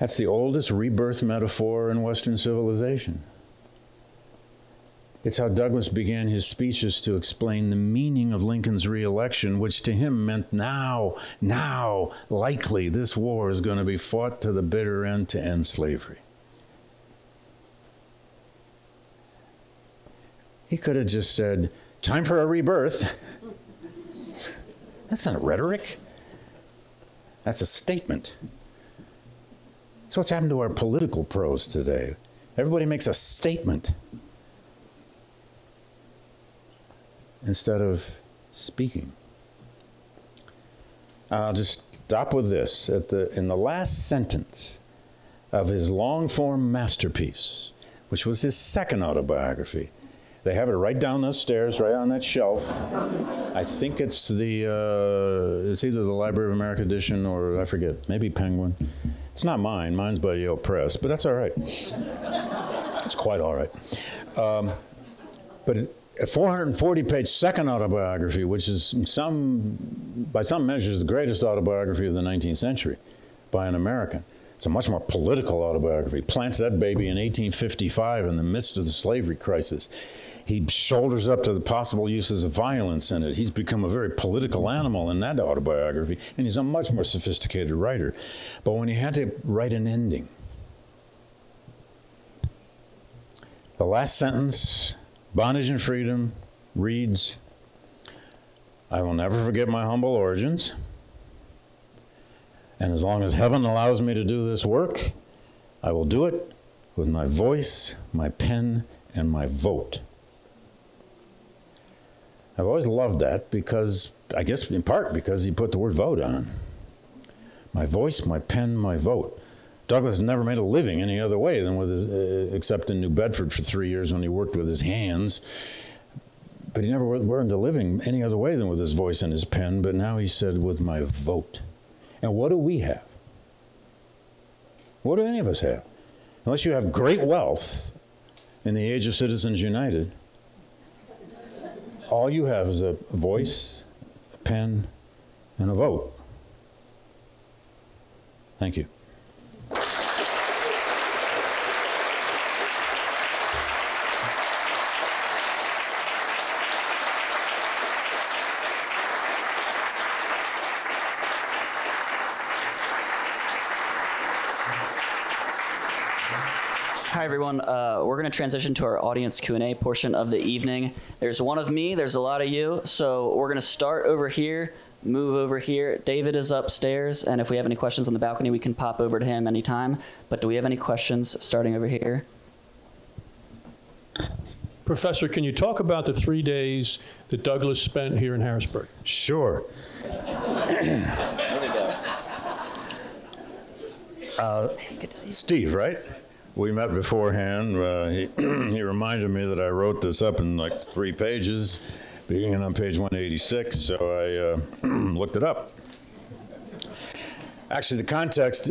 That's the oldest rebirth metaphor in Western civilization. It's how Douglas began his speeches to explain the meaning of Lincoln's re-election, which to him meant now, now, likely this war is going to be fought to the bitter end to end slavery. He could have just said, time for a rebirth. That's not rhetoric. That's a statement. So what's happened to our political prose today? Everybody makes a statement instead of speaking. I'll just stop with this. At the, in the last sentence of his long-form masterpiece, which was his second autobiography, they have it right down those stairs, right on that shelf. I think it's the, uh, it's either the Library of America edition or, I forget, maybe Penguin. It's not mine. Mine's by Yale Press, but that's all right. It's quite all right. Um, but a four hundred forty page second autobiography, which is some, by some measures the greatest autobiography of the nineteenth century by an American. It's a much more political autobiography. Plants that baby in eighteen fifty-five in the midst of the slavery crisis. He shoulders up to the possible uses of violence in it. He's become a very political animal in that autobiography, and he's a much more sophisticated writer. But when he had to write an ending, the last sentence, Bondage and Freedom, reads, I will never forget my humble origins. And as long as heaven allows me to do this work, I will do it with my voice, my pen, and my vote. I've always loved that because, I guess in part because he put the word vote on. My voice, my pen, my vote. Douglas never made a living any other way than with his, uh, except in New Bedford for three years when he worked with his hands. But he never earned a living any other way than with his voice and his pen. But now he said, with my vote. And what do we have? What do any of us have? Unless you have great wealth in the age of Citizens United, all you have is a voice, a pen, and a vote. Thank you. Hi, everyone. Uh, we're going to transition to our audience Q and A portion of the evening. There's one of me. There's a lot of you. So we're going to start over here, move over here. David is upstairs, and if we have any questions on the balcony, we can pop over to him anytime. But do we have any questions starting over here? Professor, can you talk about the three days that Douglas spent here in Harrisburg? Sure. There we go. Uh, Good to see you. Steve, right? We met beforehand. Uh, he, he reminded me that I wrote this up in like three pages, beginning on page one eighty-six, so I uh, looked it up. Actually, the context,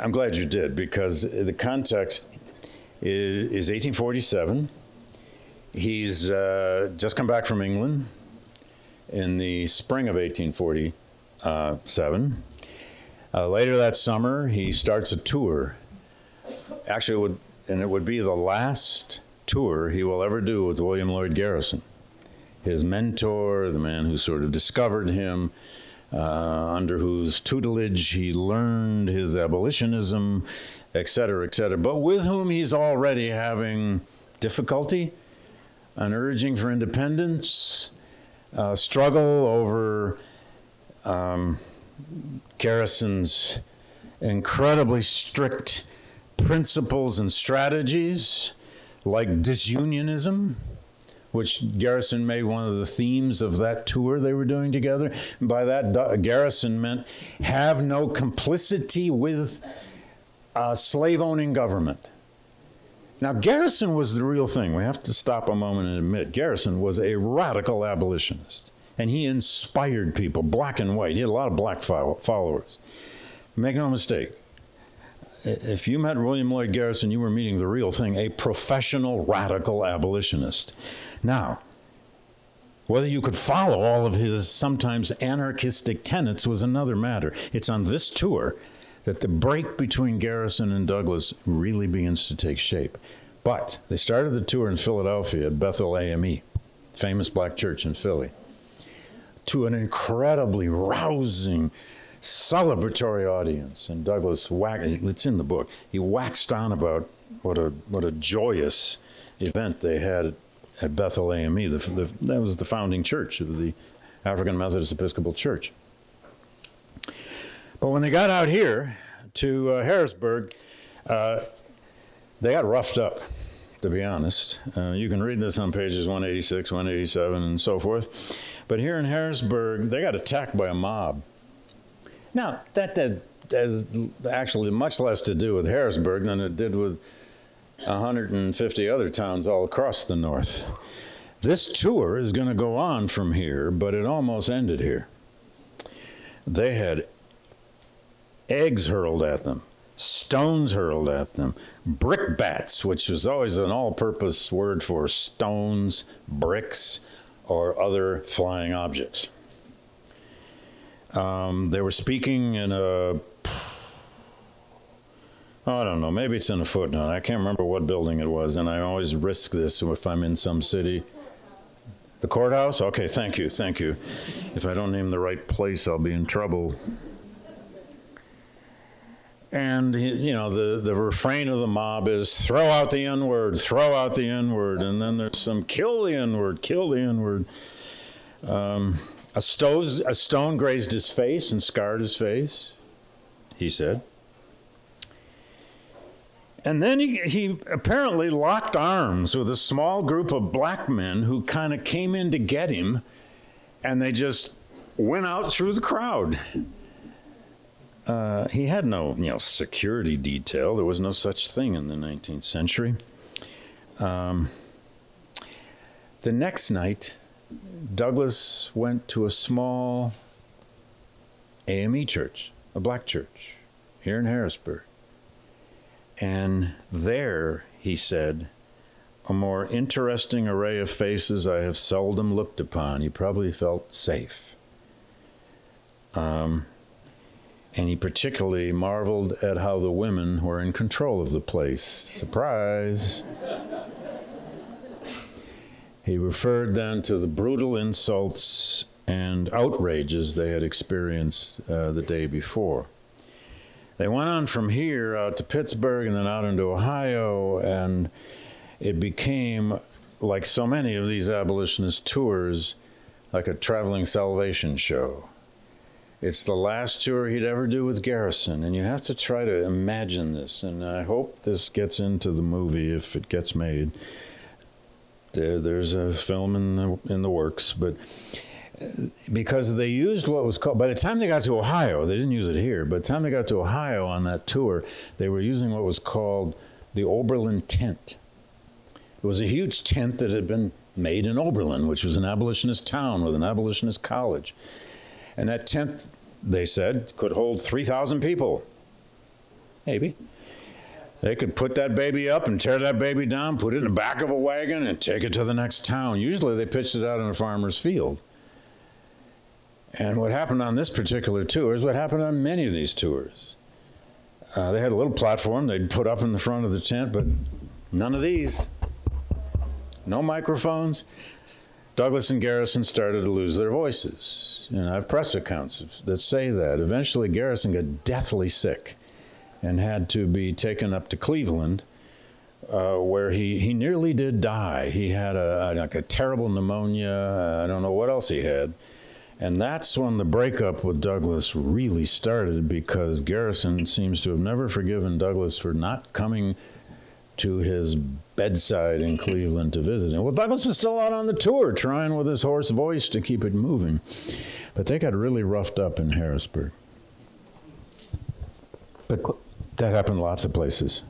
I'm glad you did, because the context is, is eighteen forty-seven. He's uh, just come back from England in the spring of eighteen forty-seven. Uh, later that summer, he starts a tour. Actually, it would, and it would be the last tour he will ever do with William Lloyd Garrison, his mentor, the man who sort of discovered him, uh, under whose tutelage he learned his abolitionism, et cetera, et cetera, but with whom he's already having difficulty, an urging for independence, a struggle over um, Garrison's incredibly strict principles and strategies like disunionism, which Garrison made one of the themes of that tour they were doing together. And by that, Garrison meant have no complicity with a slave-owning government. Now, Garrison was the real thing. We have to stop a moment and admit Garrison was a radical abolitionist, and he inspired people, black and white. He had a lot of black followers. Make no mistake. If you met William Lloyd Garrison, you were meeting the real thing, a professional radical abolitionist. Now, whether you could follow all of his sometimes anarchistic tenets was another matter. It's on this tour that the break between Garrison and Douglas really begins to take shape. But they started the tour in Philadelphia at Bethel A M E, famous black church in Philly, to an incredibly rousing, celebratory audience, and Douglas, whack, it's in the book, he waxed on about what a what a joyous event they had at Bethel A M E. The, the, that was the founding church of the African Methodist Episcopal Church. But when they got out here to uh, Harrisburg, uh, they got roughed up, to be honest. Uh, you can read this on pages one eighty-six, one eighty-seven, and so forth. But here in Harrisburg, they got attacked by a mob. Now, that has actually much less to do with Harrisburg than it did with one hundred fifty other towns all across the North. This tour is going to go on from here, but it almost ended here. They had eggs hurled at them, stones hurled at them, brickbats, which was always an all-purpose word for stones, bricks, or other flying objects. Um, they were speaking in a, I don't know, maybe it's in a footnote. I can't remember what building it was, and I always risk this if I'm in some city. The courthouse? Okay, thank you, thank you. If I don't name the right place, I'll be in trouble. And, you know, the, the refrain of the mob is, throw out the N-word, throw out the N-word. And then there's some, kill the N-word, kill the N-word. Um, a, stone, a stone grazed his face and scarred his face, he said. And then he, he apparently locked arms with a small group of black men who kind of came in to get him, and they just went out through the crowd. Uh, he had no, you know, security detail. There was no such thing in the nineteenth century. Um, the next night, Douglas went to a small A M E church, a black church, here in Harrisburg. And there, he said, a more interesting array of faces I have seldom looked upon. He probably felt safe. Um... And he particularly marveled at how the women were in control of the place. Surprise! He referred then to the brutal insults and outrages they had experienced uh, the day before. They went on from here out to Pittsburgh and then out into Ohio, and it became, like so many of these abolitionist tours, like a traveling salvation show. It's the last tour he'd ever do with Garrison, and you have to try to imagine this, and I hope this gets into the movie if it gets made. There, there's a film in the, in the works, but because they used what was called, by the time they got to Ohio, they didn't use it here, by the time they got to Ohio on that tour, they were using what was called the Oberlin tent. It was a huge tent that had been made in Oberlin, which was an abolitionist town with an abolitionist college. And that tent, they said, could hold three thousand people, maybe. They could put that baby up and tear that baby down, put it in the back of a wagon and take it to the next town. Usually they pitched it out in a farmer's field. And what happened on this particular tour is what happened on many of these tours. Uh, they had a little platform they'd put up in the front of the tent, but none of these, no microphones. Douglas and Garrison started to lose their voices. And I have press accounts that say that. Eventually, Garrison got deathly sick and had to be taken up to Cleveland, uh, where he, he nearly did die. He had a, like a terrible pneumonia. I don't know what else he had. And that's when the breakup with Douglas really started, because Garrison seems to have never forgiven Douglas for not coming to his bedside in Cleveland to visit him. Well, Douglas was still out on the tour, trying with his hoarse voice to keep it moving. But they got really roughed up in Harrisburg. But that happened lots of places.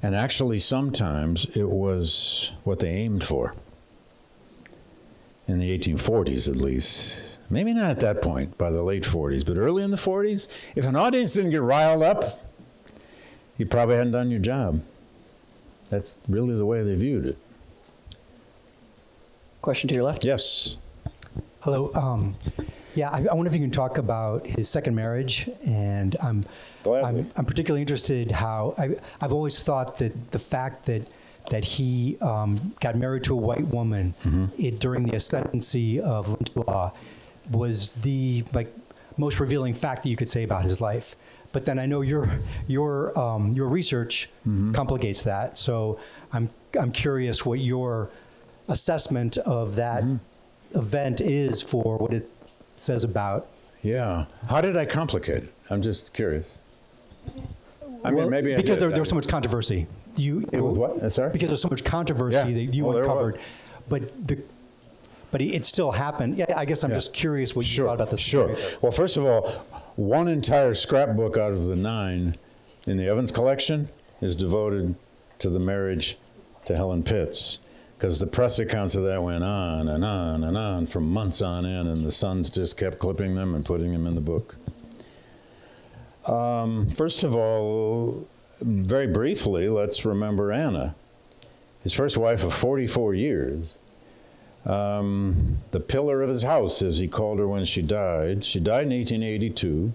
And actually, sometimes it was what they aimed for. In the eighteen forties, at least. Maybe not at that point, by the late forties, but early in the forties, if an audience didn't get riled up, you probably hadn't done your job. That's really the way they viewed it. Question to your left? Yes. Hello. Um, yeah, I, I wonder if you can talk about his second marriage, and I'm, I'm, I'm particularly interested how I, I've always thought that the fact that that he um, got married to a white woman mm-hmm. it, during the ascendancy of lynch law was the like most revealing fact that you could say about his life. But then I know your your um, your research mm-hmm. complicates that, so I'm I'm curious what your assessment of that mm-hmm. event is for what it says about. Yeah. How did I complicate it? I'm just curious. I well, mean, maybe I because did, there, there was so much controversy. You, it was what? Sorry? Because there's so much controversy yeah. that you oh, uncovered, but the but it still happened. Yeah, I guess I'm yeah. just curious what sure. you thought about this. Sure. Story. Well, first of all, one entire scrapbook out of the nine in the Evans collection is devoted to the marriage to Helen Pitts, because the press accounts of that went on and on and on for months on end, and the Sons just kept clipping them and putting them in the book. Um, first of all, very briefly, let's remember Anna, his first wife of forty-four years, um, the pillar of his house, as he called her when she died. She died in eighteen eighty-two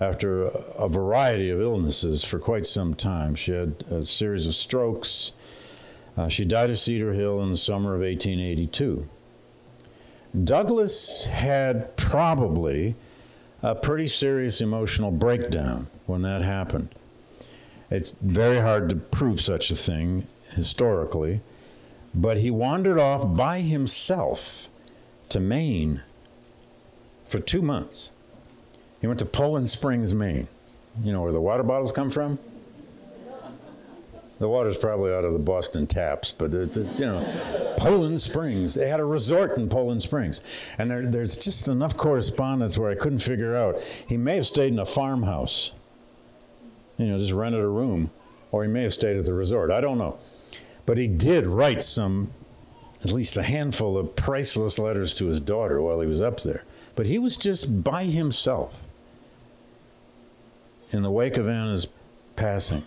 after a variety of illnesses for quite some time. She had a series of strokes. Uh, she died at Cedar Hill in the summer of eighteen eighty-two. Douglas had probably a pretty serious emotional breakdown when that happened. It's very hard to prove such a thing historically, but he wandered off by himself to Maine for two months. He went to Poland Springs, Maine. You know where the water bottles come from? The water's probably out of the Boston taps, but it, it, you know, Poland Springs. They had a resort in Poland Springs, and there, there's just enough correspondence where I couldn't figure out. He may have stayed in a farmhouse, you know, just rented a room, or he may have stayed at the resort. I don't know, but he did write some, at least a handful of priceless letters to his daughter while he was up there. But he was just by himself in the wake of Anna's passing.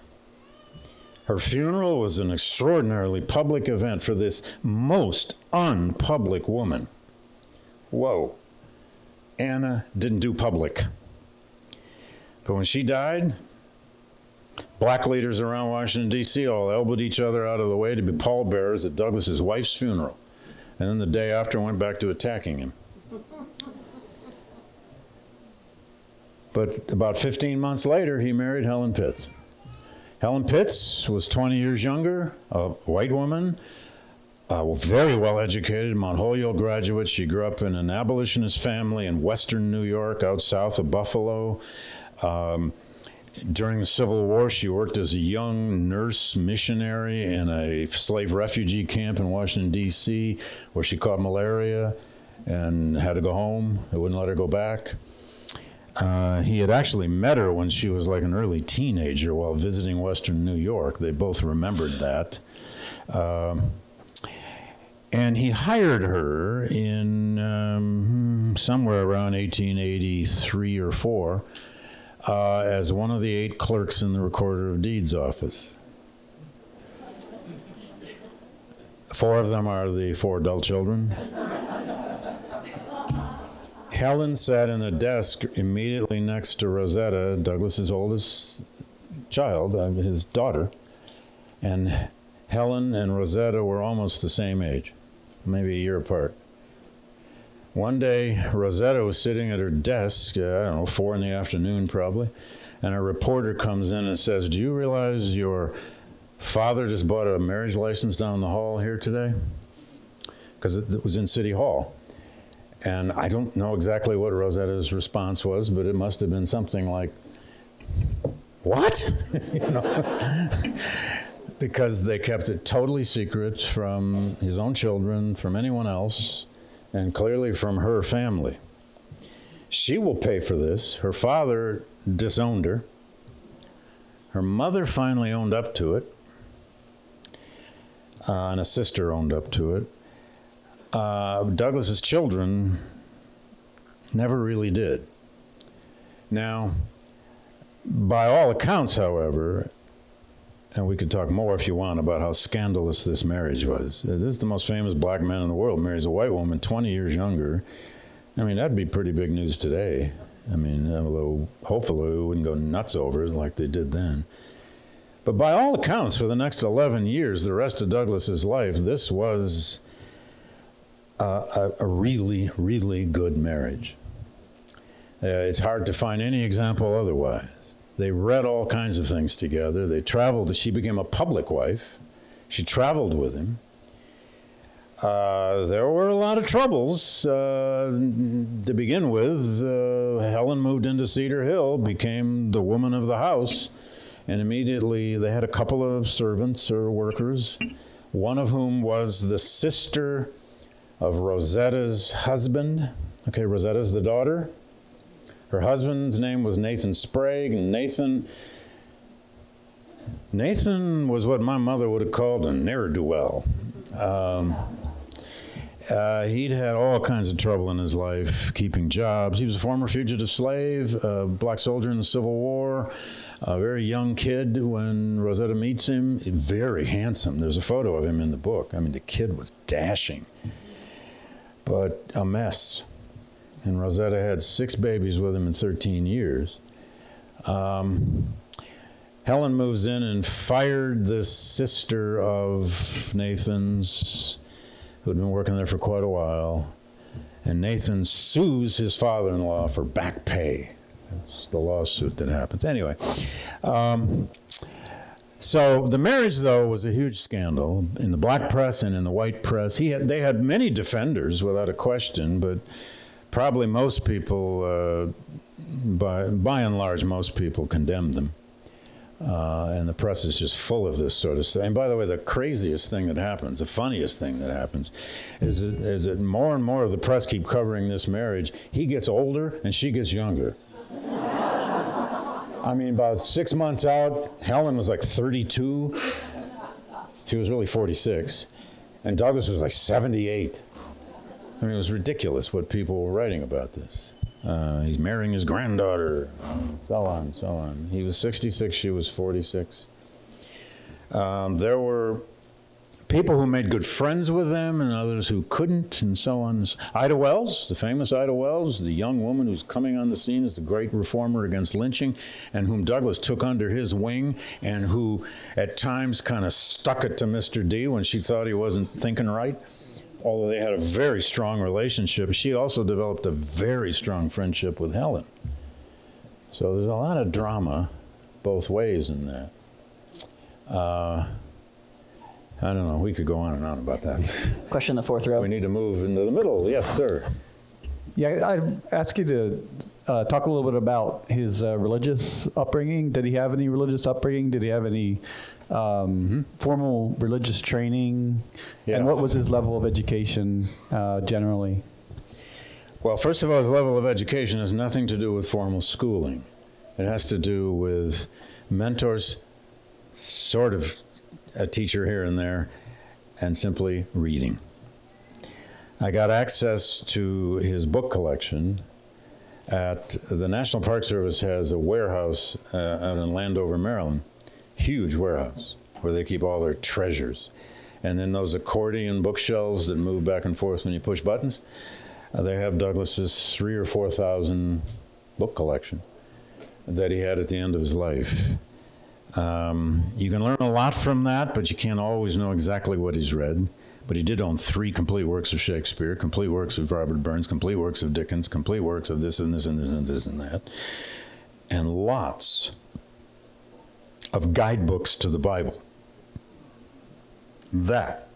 Her funeral was an extraordinarily public event for this most unpublic woman. Whoa. Anna didn't do public. But when she died, black leaders around Washington, D C all elbowed each other out of the way to be pallbearers at Douglas's wife's funeral. And then the day after went back to attacking him. But about fifteen months later, he married Helen Pitts. Helen Pitts was twenty years younger, a white woman, uh, very well-educated, Mount Holyoke graduate. She grew up in an abolitionist family in western New York, out south of Buffalo. Um, during the Civil War, she worked as a young nurse missionary in a slave refugee camp in Washington, D C, where she caught malaria and had to go home. They wouldn't let her go back. Uh, he had actually met her when she was like an early teenager while visiting Western New York. They both remembered that. Um, and he hired her in um, somewhere around eighteen eighty-three or four uh, as one of the eight clerks in the Recorder of Deeds office. Four of them are the four adult children. Helen sat in a desk immediately next to Rosetta, Douglas's oldest child, his daughter, and Helen and Rosetta were almost the same age, maybe a year apart. One day, Rosetta was sitting at her desk, I don't know, four in the afternoon probably, and a reporter comes in and says, "Do you realize your father just bought a marriage license down the hall here today?" Because it was in City Hall. And I don't know exactly what Rosetta's response was, but it must have been something like, "What?" you know, because they kept it totally secret from his own children, from anyone else, and clearly from her family. She will pay for this. Her father disowned her. Her mother finally owned up to it, uh, and a sister owned up to it. Uh, Douglas's children never really did. Now, by all accounts, however, and we could talk more if you want about how scandalous this marriage was. This is the most famous black man in the world, marries a white woman twenty years younger. I mean, that'd be pretty big news today. I mean, although hopefully we wouldn't go nuts over it like they did then. But by all accounts, for the next eleven years, the rest of Douglas's life, this was Uh, a, a really, really good marriage. Uh, it's hard to find any example otherwise. They read all kinds of things together. They traveled. She became a public wife. She traveled with him. Uh, there were a lot of troubles uh, to begin with. Uh, Helen moved into Cedar Hill, became the woman of the house, and immediately they had a couple of servants or workers, one of whom was the sister of Rosetta's husband. Okay, Rosetta's the daughter. Her husband's name was Nathan Sprague, and Nathan, Nathan was what my mother would have called a ne'er-do-well. Um, Uh, he'd had all kinds of trouble in his life, keeping jobs. He was a former fugitive slave, a black soldier in the Civil War, a very young kid when Rosetta meets him, very handsome. There's a photo of him in the book. I mean, the kid was dashing, but a mess. And Rosetta had six babies with him in thirteen years. Um, Helen moves in and fired the sister of Nathan's, who'd been working there for quite a while, and Nathan sues his father-in-law for back pay. That's the lawsuit that happens. Anyway, um, so the marriage, though, was a huge scandal in the black press and in the white press. He had, they had many defenders, without a question, but probably most people, uh, by, by and large, most people condemned them. Uh, and the press is just full of this sort of stuff. And by the way, the craziest thing that happens, the funniest thing that happens, is, is that more and more of the press keep covering this marriage. He gets older and she gets younger. I mean, about six months out, Helen was like thirty-two. She was really forty-six. And Douglas was like seventy-eight. I mean, it was ridiculous what people were writing about this. Uh, he's marrying his granddaughter, so on, so on. He was sixty-six, she was forty-six. Um, there were people who made good friends with them and others who couldn't, and so on. Ida Wells, the famous Ida Wells, the young woman who's coming on the scene as the great reformer against lynching, and whom Douglas took under his wing, and who at times kind of stuck it to Mister D when she thought he wasn't thinking right. Although they had a very strong relationship, she also developed a very strong friendship with Helen. So there's a lot of drama both ways in that. Uh, I don't know, we could go on and on about that. Question in the fourth row. We need to move into the middle. Yes, sir. Yeah, I'd ask you to uh, talk a little bit about his uh, religious upbringing. Did he have any religious upbringing? Did he have any um, mm-hmm. formal religious training? Yeah. And what was his level of education uh, generally? Well, first of all, his level of education has nothing to do with formal schooling. It has to do with mentors, sort of a teacher here and there, and simply reading. I got access to his book collection at the National Park Service has a warehouse uh, out in Landover, Maryland, huge warehouse where they keep all their treasures. And then those accordion bookshelves that move back and forth when you push buttons, uh, they have Douglas's three or four thousand book collection that he had at the end of his life. Um, you can learn a lot from that, but you can't always know exactly what he's read. But he did own three complete works of Shakespeare, complete works of Robert Burns, complete works of Dickens, complete works of this and this and this and this and that, and lots of guidebooks to the Bible. That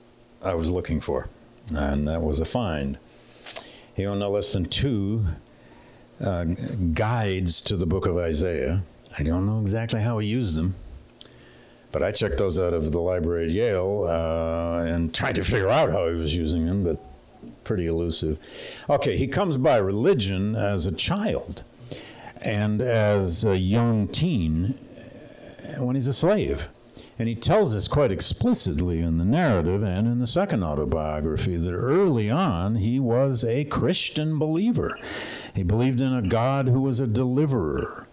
I was looking for, and that was a find. He owned no less than two uh, guides to the book of Isaiah. I don't know exactly how he used them. But I checked those out of the library at Yale uh, and tried to figure out how he was using them, but pretty elusive. Okay, he comes by religion as a child and as a young teen when he's a slave. And he tells us quite explicitly in the narrative and in the second autobiography that early on he was a Christian believer. He believed in a God who was a deliverer.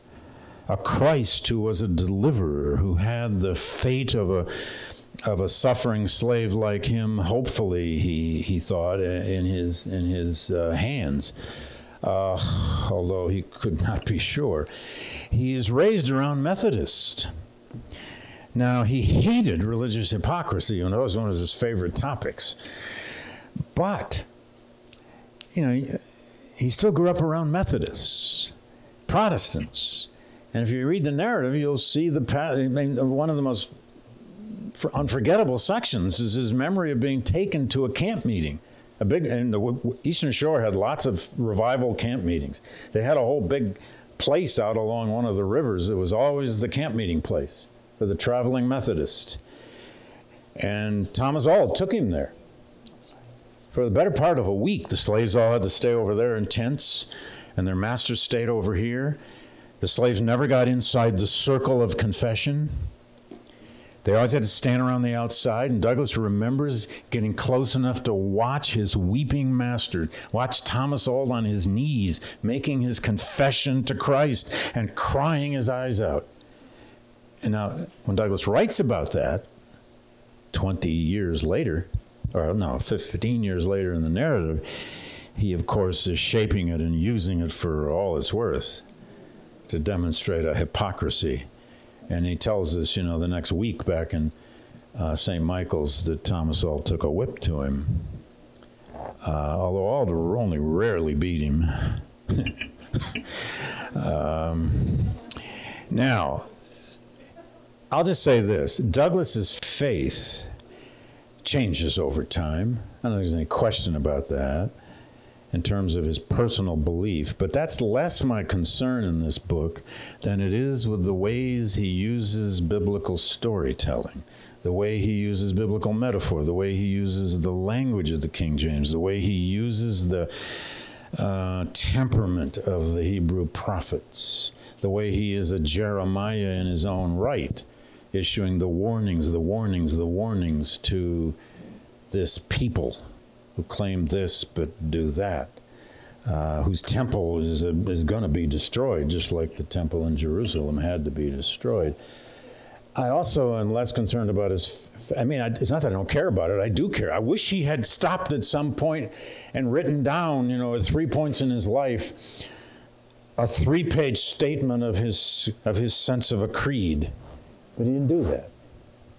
A Christ who was a deliverer, who had the fate of a of a suffering slave like him, hopefully, he he thought, in his in his uh, hands, uh, although he could not be sure. He is raised around Methodists. Now, he hated religious hypocrisy, and that was one of his favorite topics. But, you know, he still grew up around Methodists, Protestants. And if you read the narrative, you'll see the one of the most for unforgettable sections is his memory of being taken to a camp meeting. A big, and the Eastern Shore had lots of revival camp meetings. They had a whole big place out along one of the rivers that was always the camp meeting place for the traveling Methodists. And Thomas All took him there. For the better part of a week, the slaves all had to stay over there in tents, and their masters stayed over here. The slaves never got inside the circle of confession. They always had to stand around the outside, and Douglas remembers getting close enough to watch his weeping master, watch Thomas All on his knees, making his confession to Christ and crying his eyes out. And now, when Douglas writes about that, twenty years later, or no, fifteen years later in the narrative, he, of course, is shaping it and using it for all it's worth to demonstrate a hypocrisy. And he tells us, you know, the next week back in uh, Saint Michael's that Thomas All took a whip to him. Uh, although All only rarely beat him. um, now, I'll just say this. Douglas's faith changes over time. I don't think there's any question about that in terms of his personal belief, but that's less my concern in this book than it is with the ways he uses biblical storytelling, the way he uses biblical metaphor, the way he uses the language of the King James, the way he uses the uh, temperament of the Hebrew prophets, the way he is a Jeremiah in his own right, issuing the warnings, the warnings, the warnings to this people who claim this but do that, uh, whose temple is, uh, is going to be destroyed, just like the temple in Jerusalem had to be destroyed. I also am less concerned about his, f- I mean, I, it's not that I don't care about it, I do care. I wish he had stopped at some point and written down, you know, at three points in his life, a three-page statement of his, of his sense of a creed. But he didn't do that.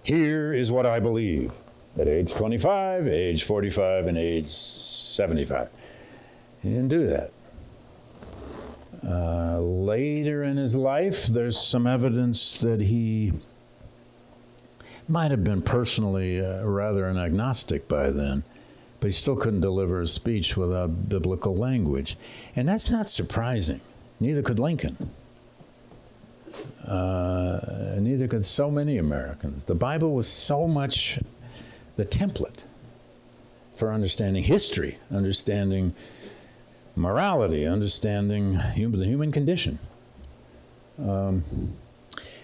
Here is what I believe. At age twenty-five, age forty-five, and age seventy-five. He didn't do that. Uh, later in his life, there's some evidence that he might have been personally uh, rather an agnostic by then, but he still couldn't deliver a speech without biblical language. And that's not surprising. Neither could Lincoln. Uh, neither could so many Americans. The Bible was so much the template for understanding history, understanding morality, understanding human, the human condition. Um,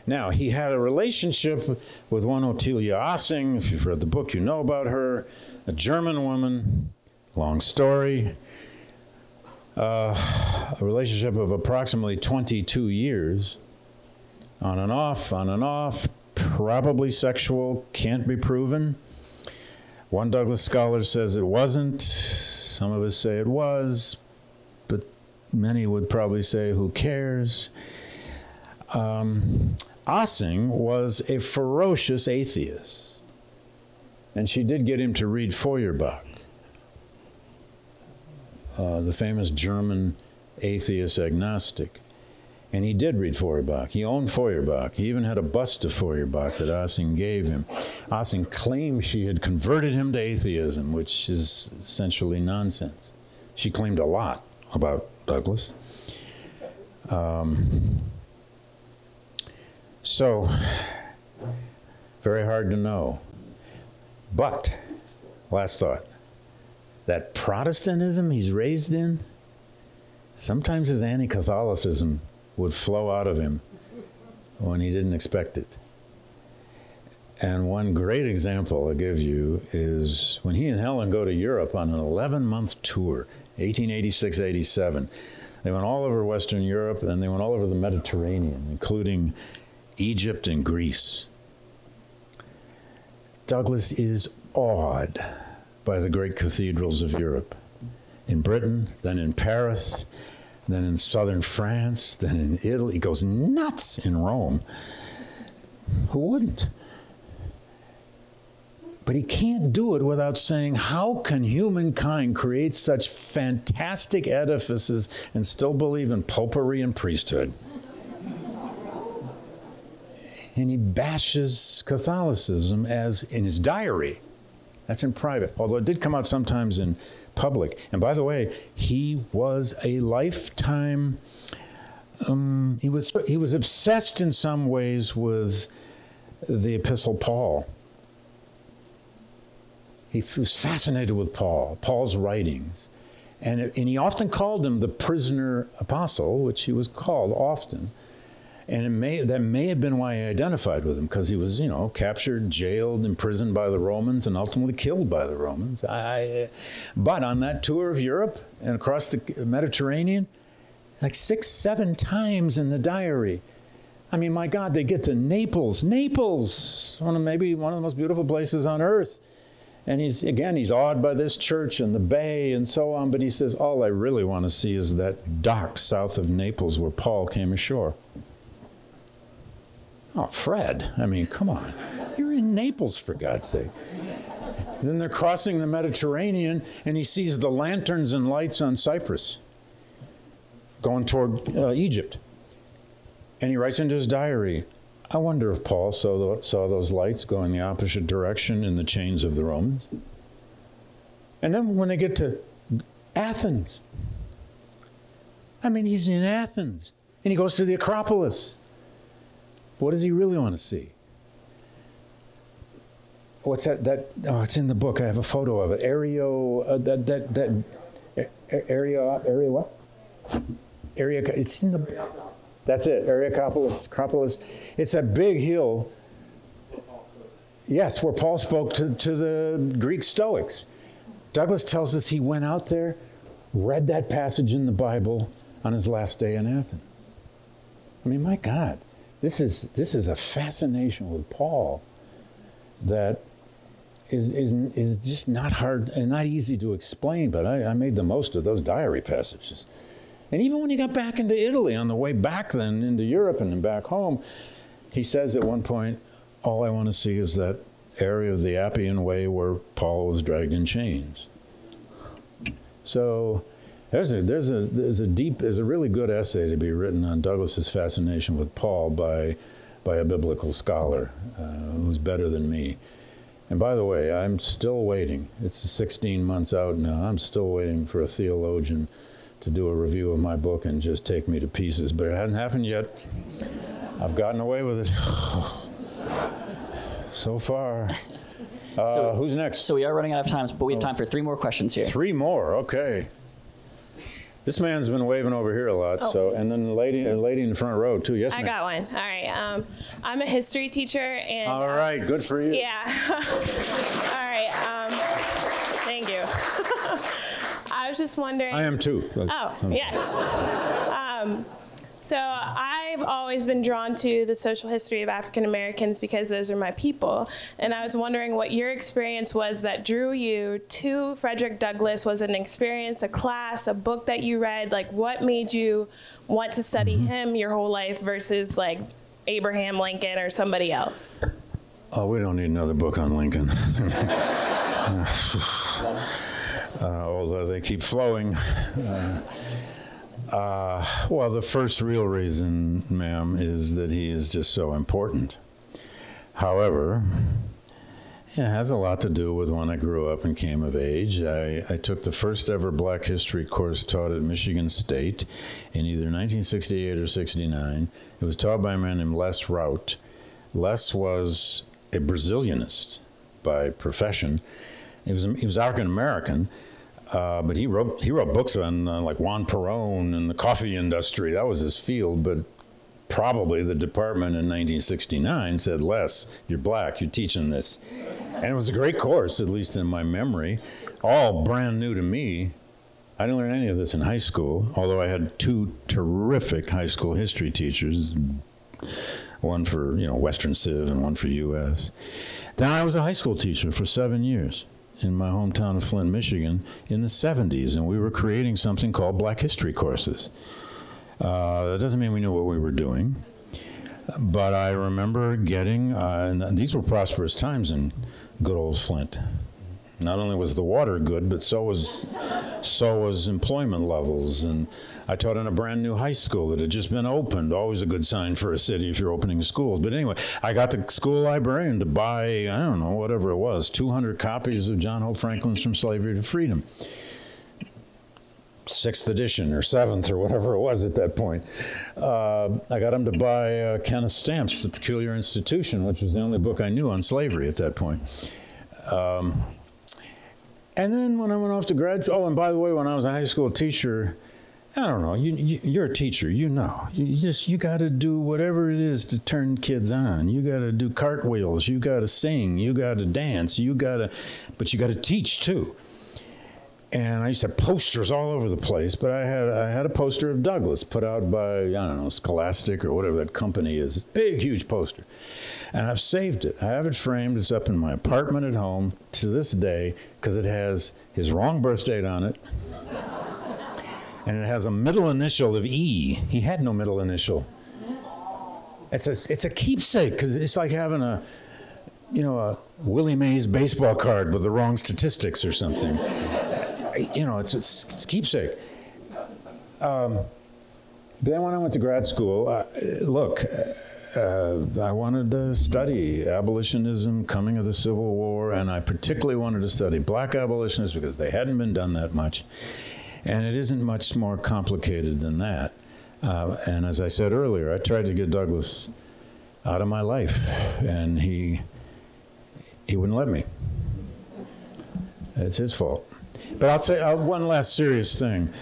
now, he had a relationship with one Ottilia Ossing. If you've read the book, you know about her, a German woman, long story, uh, a relationship of approximately twenty-two years, on and off, on and off, probably sexual, can't be proven. One Douglas scholar says it wasn't, some of us say it was, but many would probably say, who cares? Um, Ossing was a ferocious atheist, and she did get him to read Feuerbach, uh, the famous German atheist agnostic, and he did read Feuerbach. He owned Feuerbach. He even had a bust of Feuerbach that Ossing gave him. Ossing claimed she had converted him to atheism, which is essentially nonsense. She claimed a lot about Douglas. Um, so, very hard to know. But, last thought, that Protestantism he's raised in, sometimes his anti-Catholicism would flow out of him when he didn't expect it. And one great example I give you is when he and Helen go to Europe on an eleven-month tour, eighteen eighty-six eighty-seven. They went all over Western Europe, and they went all over the Mediterranean, including Egypt and Greece. Douglas is awed by the great cathedrals of Europe, in Britain, then in Paris, then in southern France, then in Italy. He goes nuts in Rome. Who wouldn't? But he can't do it without saying, how can humankind create such fantastic edifices and still believe in popery and priesthood? and he bashes Catholicism as in his diary. That's in private, although it did come out sometimes in public. And by the way, he was a lifetime, um, he was he was obsessed in some ways with the Epistle Paul. He was fascinated with Paul, Paul's writings. And, and he often called him the prisoner apostle, which he was called often. And it may, that may have been why he identified with him, because he was, you know, captured, jailed, imprisoned by the Romans, and ultimately killed by the Romans. I, but on that tour of Europe and across the Mediterranean, like six, seven times in the diary. I mean, my God, they get to Naples. Naples, one of maybe one of the most beautiful places on earth. And he's, again, he's awed by this church and the bay and so on, but he says, all I really want to see is that dock south of Naples where Paul came ashore. Oh, Fred, I mean, come on. You're in Naples, for God's sake. And then they're crossing the Mediterranean, and he sees the lanterns and lights on Cyprus going toward uh, Egypt. And he writes into his diary, I wonder if Paul saw, the, saw those lights go in the opposite direction in the chains of the Romans. And then when they get to Athens, I mean, he's in Athens, and he goes to the Acropolis. What does he really want to see? What's that? That oh, it's in the book. I have a photo of it. Aereo, uh, that that that area area what? Area. It's in the. That's it. Areopolis. Acropolis. It's a big hill. Yes, where Paul spoke to to the Greek Stoics. Douglas tells us he went out there, read that passage in the Bible on his last day in Athens. I mean, my God. This is this is a fascination with Paul that is is is just not hard and not easy to explain. But I, I made the most of those diary passages, and even when he got back into Italy on the way back then into Europe and then back home, he says at one point, "All I want to see is that area of the Appian Way where Paul was dragged in chains." So. There's a, there's, a, there's a deep, there's a really good essay to be written on Douglas's fascination with Paul by, by a biblical scholar uh, who's better than me. And by the way, I'm still waiting. It's sixteen months out now. I'm still waiting for a theologian to do a review of my book and just take me to pieces, but it hasn't happened yet. I've gotten away with it so far. Uh, so, who's next? So we are running out of time, but we have time for three more questions here. Three more, okay. This man's been waving over here a lot, oh. so and then the lady, the lady in the front row too. Yes, ma'am. I got one. All right, um, I'm a history teacher, and all right, uh, good for you. Yeah. All right. Um, thank you. I was just wondering. I am too. Like, oh something. Yes. Um, so I've always been drawn to the social history of African Americans because those are my people, and I was wondering what your experience was that drew you to Frederick Douglass. Was it an experience, a class, a book that you read? Like, what made you want to study mm-hmm. him your whole life versus like Abraham Lincoln or somebody else? Oh, we don't need another book on Lincoln. uh, although they keep flowing. Uh, Uh, well, the first real reason, ma'am, is that he is just so important. However, it has a lot to do with when I grew up and came of age. I, I took the first ever Black History course taught at Michigan State in either nineteen sixty-eight or sixty-nine. It was taught by a man named Les Rout. Les was a Brazilianist by profession. He was, he was African-American. Uh, but he wrote he wrote books on uh, like Juan Perón and the coffee industry. That was his field, but probably the department in nineteen sixty-nine said, Les, you're black, you're teaching this. And it was a great course, at least in my memory, all brand new to me. I didn't learn any of this in high school, although I had two terrific high school history teachers, one for, you know, Western Civ and one for U S. Then I was a high school teacher for seven years. In my hometown of Flint, Michigan, in the seventies, and we were creating something called Black History courses. Uh, that doesn't mean we knew what we were doing, but I remember getting, uh, and these were prosperous times in good old Flint. Not only was the water good, but so was so was employment levels. And I taught in a brand new high school that had just been opened. Always a good sign for a city if you're opening schools. But anyway, I got the school librarian to buy, I don't know, whatever it was, two hundred copies of John Hope Franklin's From Slavery to Freedom. Sixth edition or seventh or whatever it was at that point. Uh, I got him to buy uh, Kenneth Stamp's The Peculiar Institution, which was the only book I knew on slavery at that point. Um, and then when I went off to grad, oh, and by the way, when I was a high school teacher, I don't know, you, you, you're a teacher, you know. You just, you got to do whatever it is to turn kids on. You got to do cartwheels, you got to sing, you got to dance, you got to, but you got to teach too. And I used to have posters all over the place, but I had I had a poster of Douglas put out by, I don't know, Scholastic or whatever that company is. Big, huge poster. And I've saved it. I have it framed. It's up in my apartment at home to this day because it has his wrong birth date on it. And it has a middle initial of E. He had no middle initial. It's a, it's a keepsake because it's like having a, you know, a Willie Mays baseball card with the wrong statistics or something. You know, it's, it's, it's keepsake. Um, then when I went to grad school, I, look, uh, I wanted to study abolitionism, coming of the Civil War, and I particularly wanted to study black abolitionists because they hadn't been done that much. And it isn't much more complicated than that. Uh, and as I said earlier, I tried to get Douglas out of my life, and he, he wouldn't let me. It's his fault. But I'll say uh, one last serious thing.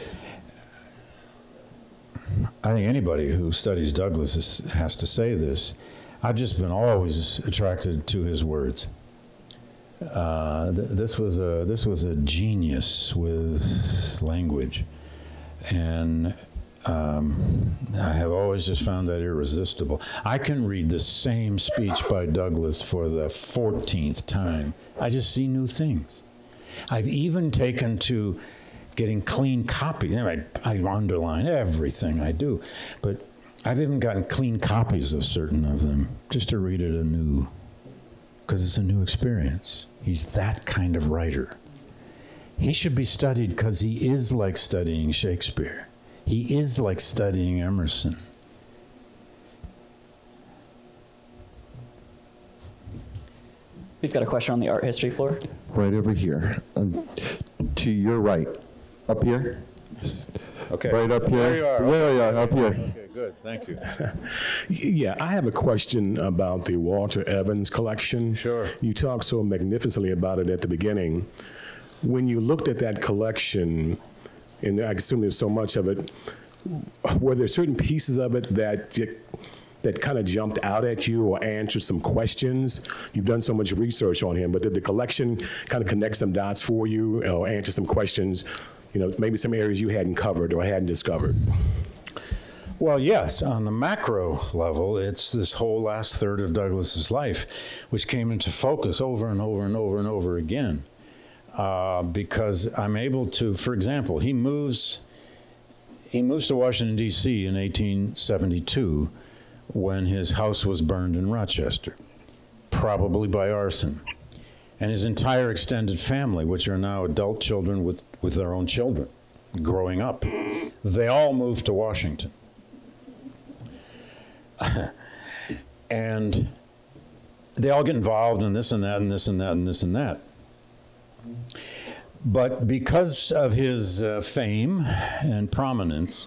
I think anybody who studies Douglas is, has to say this. I've just been always attracted to his words. Uh, th this was a this was a genius with language, and um, I have always just found that irresistible. I can read the same speech by Douglas for the fourteenth time. I just see new things. I've even taken to getting clean copies. I, I underline everything I do, but I've even gotten clean copies of certain of them just to read it anew, because it's a new experience. He's that kind of writer. He should be studied because he is like studying Shakespeare. He is like studying Emerson. We've got a question on the art history floor. Right over here, um, to your right, up here. Yes. Okay. Right up here. There you are. Where you are, up here. Okay, good. Thank you. Yeah, I have a question about the Walter Evans collection. Sure. You talked so magnificently about it at the beginning. When you looked at that collection, and I assume there's so much of it, were there certain pieces of it that you, that kind of jumped out at you or answered some questions? You've done so much research on him, but did the collection kind of connect some dots for you or answer some questions, you know, maybe some areas you hadn't covered or hadn't discovered? Well, yes, on the macro level, it's this whole last third of Douglas's life, which came into focus over and over and over and over again, uh, because I'm able to, for example, he moves, he moves to Washington, D C in eighteen seventy-two, when his house was burned in Rochester, probably by arson. And his entire extended family, which are now adult children with, with their own children, growing up, they all moved to Washington. And they all get involved in this and that and this and that and this and that. But because of his uh, fame and prominence,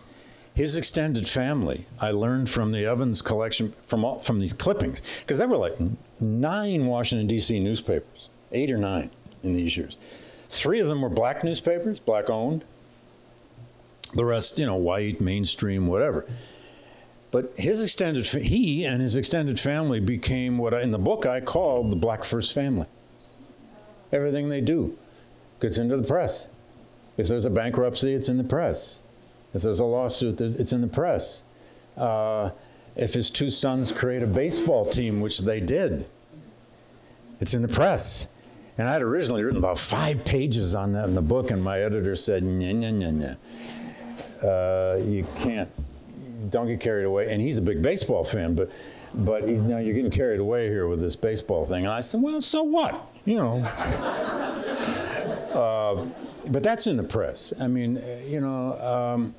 his extended family, I learned from the Evans collection, from all, from these clippings, because there were like nine Washington, D C newspapers, eight or nine in these years. Three of them were black newspapers, black owned. The rest, you know, white, mainstream, whatever. But his extended, he and his extended family became what I, in the book I called the Black First Family. Everything they do gets into the press. If there's a bankruptcy, it's in the press. If there's a lawsuit, it's in the press. Uh, if his two sons create a baseball team, which they did, it's in the press. And I had originally written about five pages on that in the book, and my editor said, nah, nah, nah, nah. Uh, you can't, don't get carried away. And he's a big baseball fan, but, but he's, now you're getting carried away here with this baseball thing. And I said, well, so what? You know. Uh, but that's in the press. I mean, you know, um,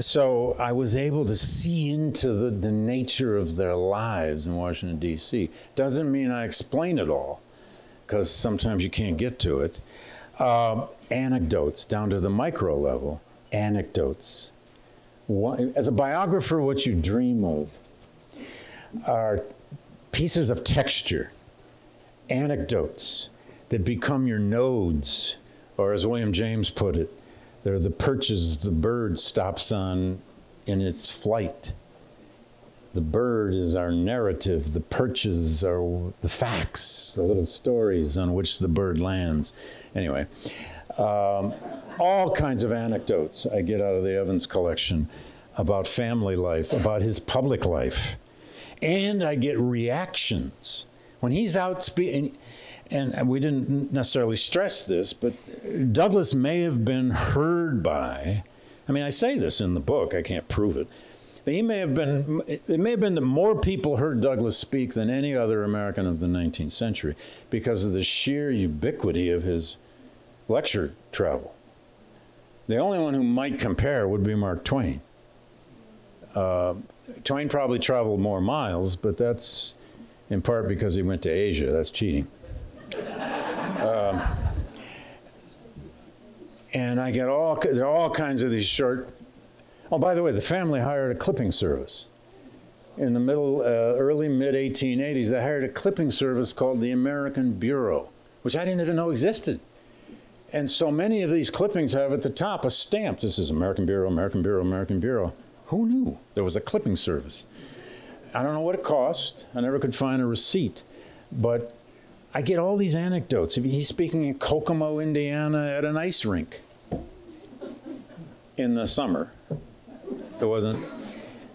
so I was able to see into the, the nature of their lives in Washington, D C Doesn't mean I explain it all, because sometimes you can't get to it. Uh, anecdotes, down to the micro level, anecdotes. One, as a biographer, what you dream of are pieces of texture, anecdotes that become your nodes, or as William James put it, they're the perches the bird stops on in its flight. The bird is our narrative, the perches are the facts, the little stories on which the bird lands. Anyway, um, all kinds of anecdotes I get out of the Evans collection about family life, about his public life. And I get reactions. When he's out speaking, and, and we didn't necessarily stress this, but Douglas may have been heard by, I mean, I say this in the book, I can't prove it, He may have been, it may have been that more people heard Douglas speak than any other American of the nineteenth century because of the sheer ubiquity of his lecture travel. The only one who might compare would be Mark Twain. Uh, Twain probably traveled more miles, but that's in part because he went to Asia. That's cheating. um, and I get all, there are all kinds of these short. Oh, by the way, the family hired a clipping service. In the middle, uh, early, mid eighteen eighties, they hired a clipping service called the American Bureau, which I didn't even know existed. And so many of these clippings have at the top a stamp. This is American Bureau, American Bureau, American Bureau. Who knew there was a clipping service? I don't know what it cost. I never could find a receipt. But I get all these anecdotes. He's speaking in Kokomo, Indiana, at an ice rink in the summer. It wasn't,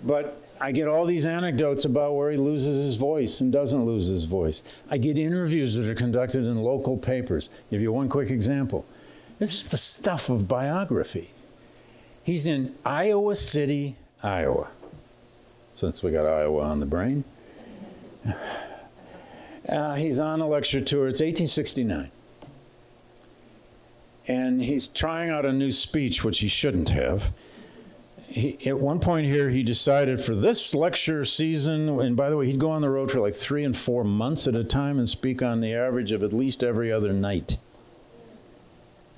but I get all these anecdotes about where he loses his voice and doesn't lose his voice. I get interviews that are conducted in local papers. Give you one quick example. This is the stuff of biography. He's in Iowa City, Iowa, since we got Iowa on the brain. Uh, he's on a lecture tour. It's eighteen sixty-nine. And he's trying out a new speech, which he shouldn't have. He, at one point here, he decided for this lecture season, and by the way, he'd go on the road for like three and four months at a time and speak on the average of at least every other night.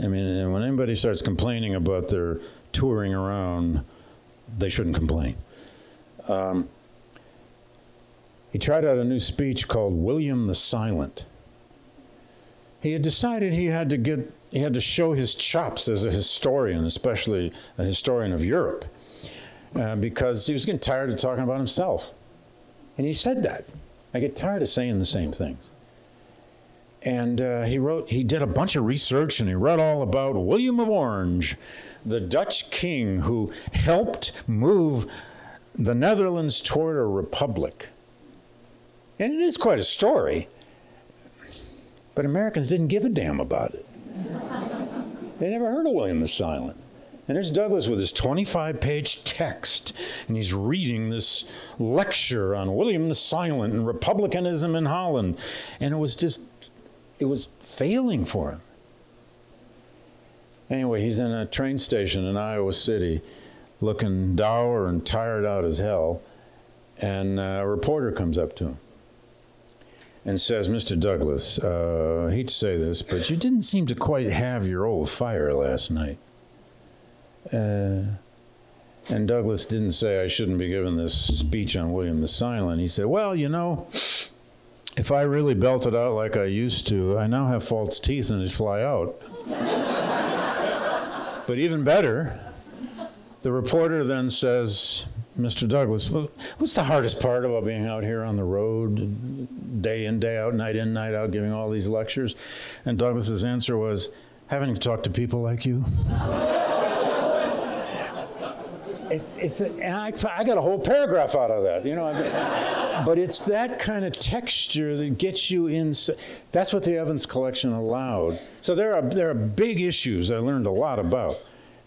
I mean, and when anybody starts complaining about their touring around, they shouldn't complain. Um, he tried out a new speech called William the Silent. He had decided he had to get, he had to show his chops as a historian, especially a historian of Europe. Uh, because he was getting tired of talking about himself. And he said that. I get tired of saying the same things. And uh, he wrote, he did a bunch of research and he read all about William of Orange, the Dutch king who helped move the Netherlands toward a republic. And it is quite a story, but Americans didn't give a damn about it. They never heard of William the Silent. And there's Douglas with his twenty-five page text, and he's reading this lecture on William the Silent and republicanism in Holland. And it was just, it was failing for him. Anyway, he's in a train station in Iowa City, looking dour and tired out as hell, and a reporter comes up to him and says, Mister Douglas, uh, I hate to say this, but you didn't seem to quite have your old fire last night. Uh, and Douglas didn't say I shouldn't be giving this speech on William the Silent. He said, well, you know, if I really belt it out like I used to, I now have false teeth and they fly out. But even better, the reporter then says, Mister Douglas, what's the hardest part about being out here on the road, day in, day out, night in, night out, giving all these lectures? And Douglas's answer was, having to talk to people like you. it's, it's a, and I, I got a whole paragraph out of that, you know. I mean, but it's that kind of texture that gets you in. That's what the Evans collection allowed. So there are, there are big issues I learned a lot about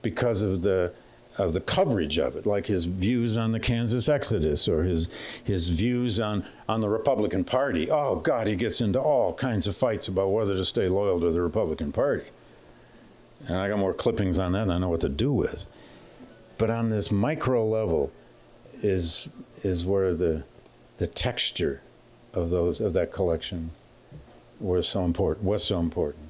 because of the of the coverage of it, like his views on the Kansas exodus or his his views on, on the Republican Party. Oh, God, he gets into all kinds of fights about whether to stay loyal to the Republican Party. And I got more clippings on that and I know what to do with. But on this micro level is is where the the texture of those of that collection was so important was so important.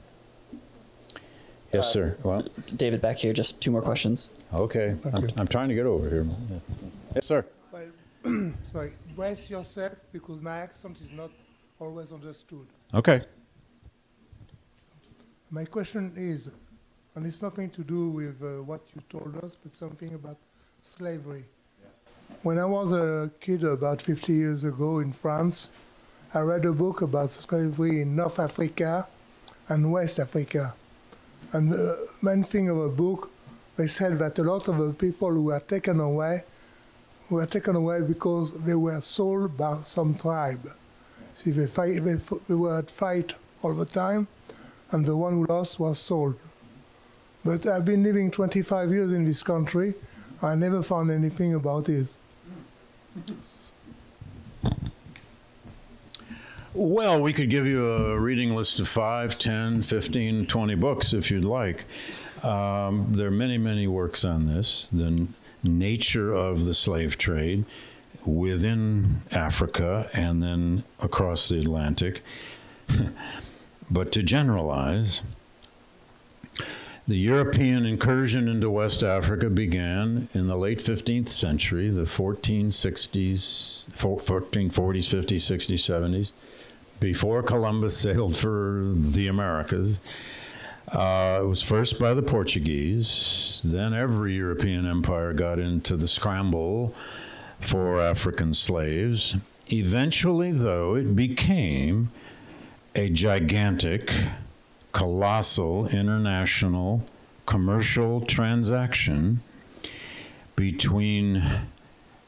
Yes, uh, sir. Well, David, back here, just two more questions. Okay. okay. I'm, I'm trying to get over here. Yes, sir. Well, sorry, brace yourself because my accent is not always understood. Okay. My question is, and it's nothing to do with uh, what you told us, but something about slavery. Yeah. When I was a kid about fifty years ago in France, I read a book about slavery in North Africa and West Africa. And the main thing of a book, they said that a lot of the people who were taken away were taken away because they were sold by some tribe. See, they, fight, they, they were at fight all the time, and the one who lost was sold. But I've been living twenty-five years in this country. I never found anything about it. Well, we could give you a reading list of five, ten, fifteen, twenty books if you'd like. Um, there are many, many works on this, the nature of the slave trade within Africa and then across the Atlantic. But to generalize, the European incursion into West Africa began in the late fifteenth century, the fourteen sixties, fourteen forties, fifties, sixties, seventies, before Columbus sailed for the Americas. Uh, it was first by the Portuguese, then every European empire got into the scramble for African slaves. Eventually, though, it became a gigantic, colossal international commercial transaction between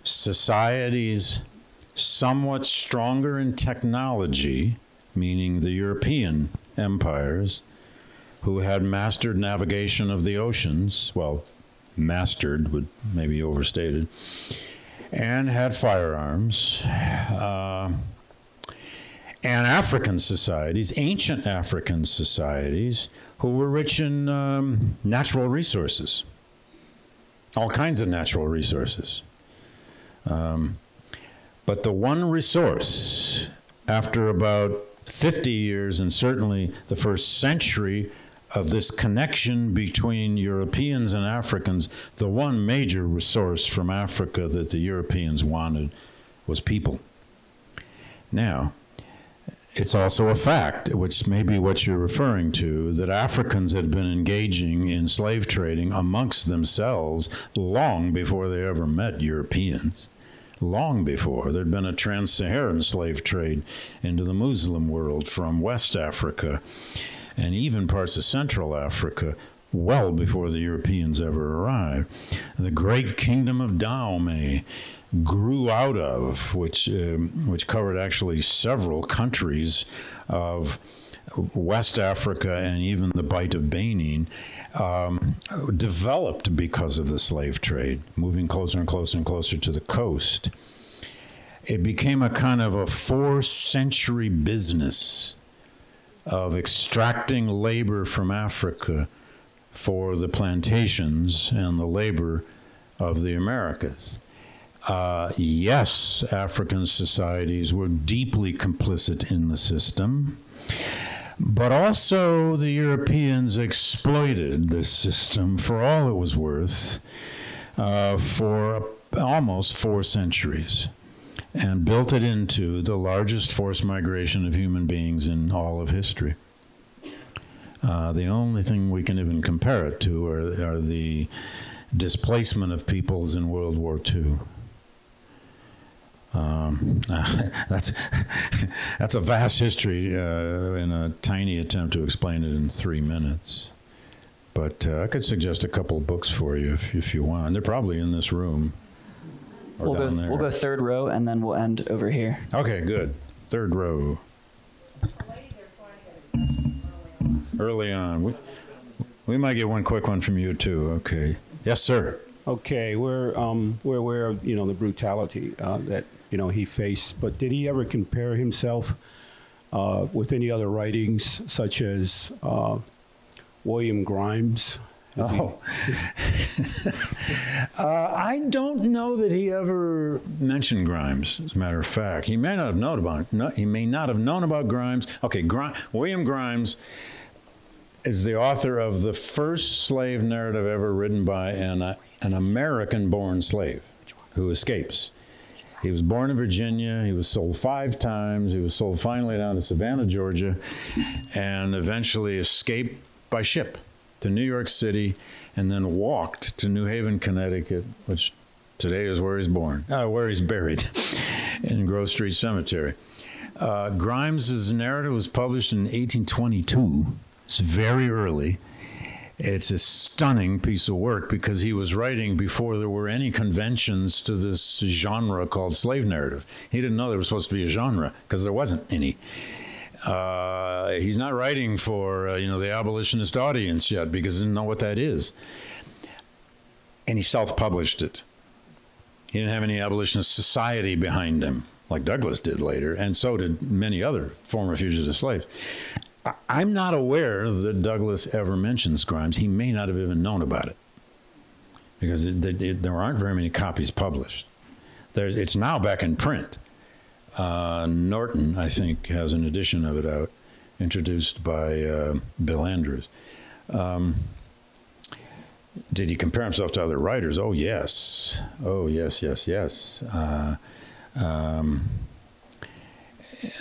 societies somewhat stronger in technology, meaning the European empires, who had mastered navigation of the oceans, well, mastered would maybe overstated, and had firearms. Uh, And African societies, ancient African societies, who were rich in um, natural resources, all kinds of natural resources. Um, but the one resource, after about fifty years and certainly the first century of this connection between Europeans and Africans, the one major resource from Africa that the Europeans wanted was people. Now, it's also a fact, which may be what you're referring to, that Africans had been engaging in slave trading amongst themselves long before they ever met Europeans. Long before. There'd been a trans-Saharan slave trade into the Muslim world from West Africa and even parts of Central Africa well before the Europeans ever arrived. The great kingdom of Dahomey grew out of, which um, which covered actually several countries of West Africa and even the Bight of Benin, um, developed because of the slave trade, moving closer and closer and closer to the coast. It became a kind of a four-century business of extracting labor from Africa for the plantations and the labor of the Americas. Uh, yes, African societies were deeply complicit in the system, but also the Europeans exploited this system for all it was worth uh, for almost four centuries and built it into the largest forced migration of human beings in all of history. Uh, the only thing we can even compare it to are, are the displacement of peoples in World War Two. Um, uh, that's, that's a vast history uh, in a tiny attempt to explain it in three minutes. But uh, I could suggest a couple of books for you if, if you want. They're probably in this room or we'll down go, there. We'll go third row, and then we'll end over here. Okay, good. Third row. Early on. We, we might get one quick one from you, too. Okay. Yes, sir. Okay, we're um, we're aware of, you know, the brutality uh, that, you know, he faced, but did he ever compare himself uh, with any other writings, such as uh, William Grimes? Is oh, uh, I don't know that he ever mentioned Grimes. As a matter of fact, he may not have known about no, he may not have known about Grimes. Okay, Gr William Grimes is the author of the first slave narrative ever written by an uh, an American-born slave who escapes. He was born in Virginia. He was sold five times. He was sold finally down to Savannah, Georgia, and eventually escaped by ship to New York City, and then walked to New Haven, Connecticut, which today is where he's born, uh, where he's buried, in Grove Street Cemetery. Uh, Grimes's narrative was published in eighteen twenty-two. It's very early. It's a stunning piece of work because he was writing before there were any conventions to this genre called slave narrative. He didn't know there was supposed to be a genre because there wasn't any. Uh, he's not writing for, uh, you know, the abolitionist audience yet because he didn't know what that is. And he self-published it. He didn't have any abolitionist society behind him, like Douglas did later, and so did many other former fugitive slaves. I I'm not aware that Douglas ever mentions Grimes. He may not have even known about it because it, it, it, there aren't very many copies published. There's, it's now back in print. Uh, Norton, I think, has an edition of it out, introduced by uh, Bill Andrews. Um, did he compare himself to other writers? Oh, yes. Oh, yes, yes, yes. Uh, um,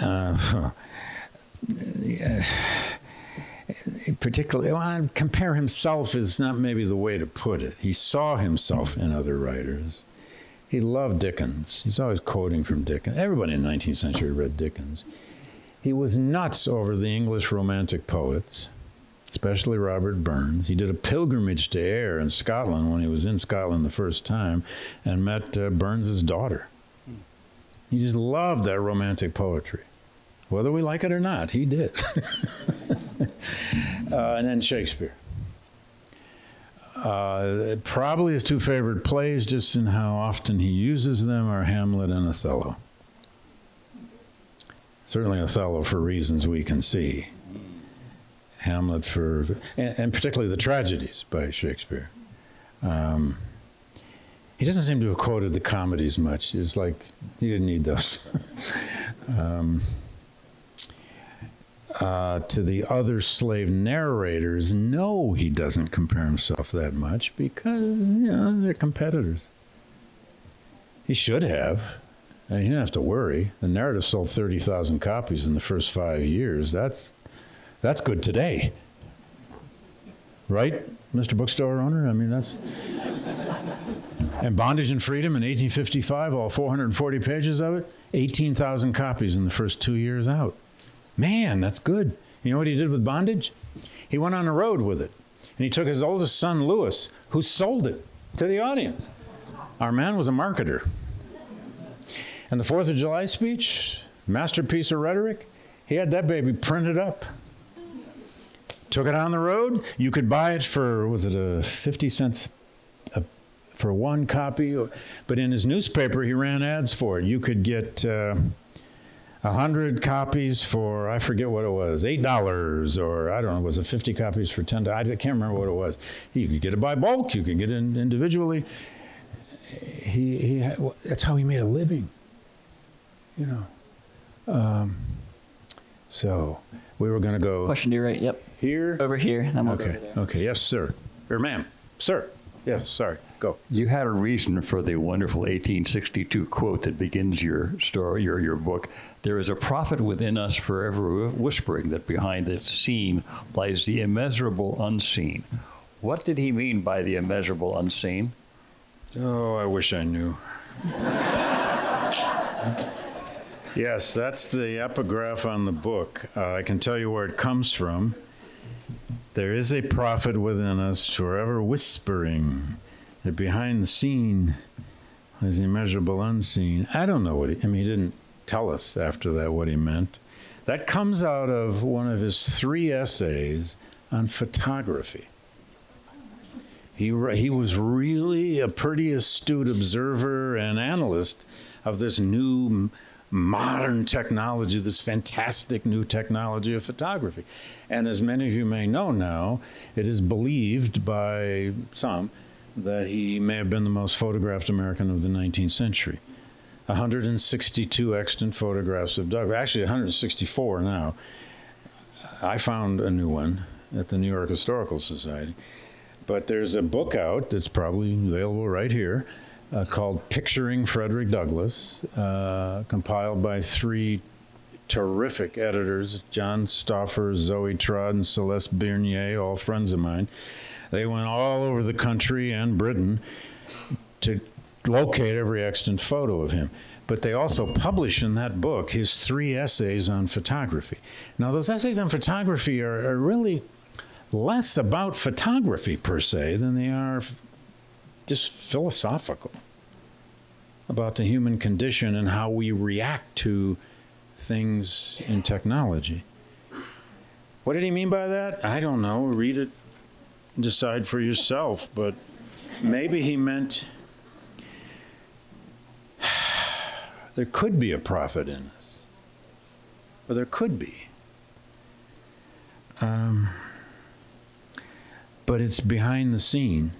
uh, particularly, well, compare himself is not maybe the way to put it. He saw himself in other writers. He loved Dickens. He's always quoting from Dickens. Everybody in the nineteenth century read Dickens. He was nuts over the English Romantic poets, especially Robert Burns. He did a pilgrimage to Ayr in Scotland when he was in Scotland the first time and met uh, Burns's daughter. He just loved that Romantic poetry. Whether we like it or not, he did. uh, and then Shakespeare. Uh, probably his two favorite plays, just in how often he uses them, are Hamlet and Othello. Certainly Othello for reasons we can see. Hamlet for, and, and particularly the tragedies by Shakespeare. Um, he doesn't seem to have quoted the comedies much. It's like, he didn't need those. um, Uh, to the other slave narrators, no, he doesn't compare himself that much because, you know, they're competitors. He should have. I mean, he didn't have to worry. The narrative sold thirty thousand copies in the first five years. That's, that's good today. Right, Mister Bookstore Owner? I mean, that's... And Bondage and Freedom in eighteen fifty-five, all four hundred forty pages of it, eighteen thousand copies in the first two years out. Man, that's good. You know what he did with Bondage? He went on the road with it. And he took his oldest son, Lewis, who sold it to the audience. Our man was a marketer. And the Fourth of July speech, masterpiece of rhetoric, he had that baby printed up. Took it on the road. You could buy it for, was it a fifty cents a, for one copy? But in his newspaper, he ran ads for it. You could get... Uh, A hundred copies for, I forget what it was, eight dollars, or I don't know, was it fifty copies for ten dollars? I can't remember what it was. You could get it by bulk, you could get it individually. He, he had, well, that's how he made a living, you know. Um, so we were gonna go. Question to your right, yep. Here? Over here, then we'll go over there. Okay, yes, sir, or ma'am, sir. Yes, sorry, go. You had a reason for the wonderful eighteen sixty-two quote that begins your story, your, your book. There is a prophet within us forever whispering that behind the seen lies the immeasurable unseen. What did he mean by the immeasurable unseen? Oh, I wish I knew. Yes, that's the epigraph on the book. Uh, I can tell you where it comes from. There is a prophet within us forever whispering that behind the seen is the immeasurable unseen. I don't know what he, I mean, he didn't tell us after that what he meant. That comes out of one of his three essays on photography. He, he was really a pretty astute observer and analyst of this new modern technology, this fantastic new technology of photography. And as many of you may know now, it is believed by some that he may have been the most photographed American of the nineteenth century. one hundred sixty-two extant photographs of Douglas, actually one hundred sixty-four now. I found a new one at the New York Historical Society. But there's a book out that's probably available right here uh, called Picturing Frederick Douglass, uh, compiled by three terrific editors, John Stauffer, Zoe Trod, and Celeste Bernier, all friends of mine. They went all over the country and Britain to locate every extant photo of him. But they also publish in that book his three essays on photography. Now, those essays on photography are, are really less about photography per se than they are just philosophical about the human condition and how we react to things in technology. What did he mean by that? I don't know. Read it, decide for yourself. But maybe he meant there could be a prophet in us, or there could be. Um, But it's behind the scene,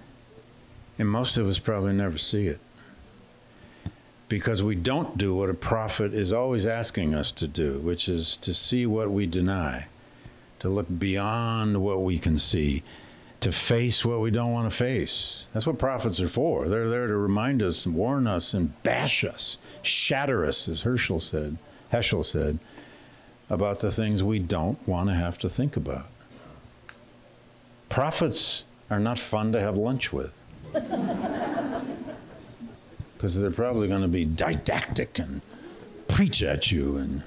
and most of us probably never see it because we don't do what a prophet is always asking us to do, which is to see what we deny, to look beyond what we can see, to face what we don't want to face. That's what prophets are for. They're there to remind us, warn us, and bash us, shatter us, as Herschel said, Heschel said, about the things we don't want to have to think about. Prophets are not fun to have lunch with because they're probably going to be didactic and preach at you, and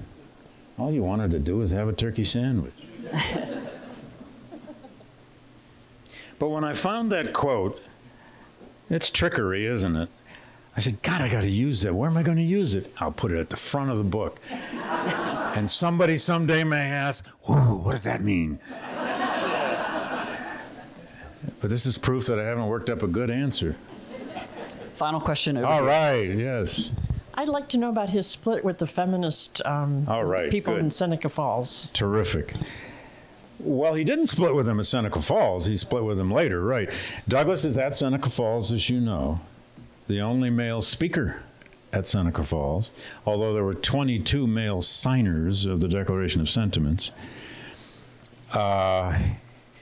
all you wanted to do was have a turkey sandwich. But when I found that quote, it's trickery, isn't it? I said, God, I got to use that. Where am I going to use it? I'll put it at the front of the book. And somebody someday may ask, whoa, what does that mean? But this is proof that I haven't worked up a good answer. Final question over All here. Right, yes. I'd like to know about his split with the feminist um, All right, people good. in Seneca Falls. Terrific. Well, he didn't split with them at Seneca Falls. He split with them later, right. Douglass is at Seneca Falls, as you know, the only male speaker at Seneca Falls, although there were twenty-two male signers of the Declaration of Sentiments. Uh,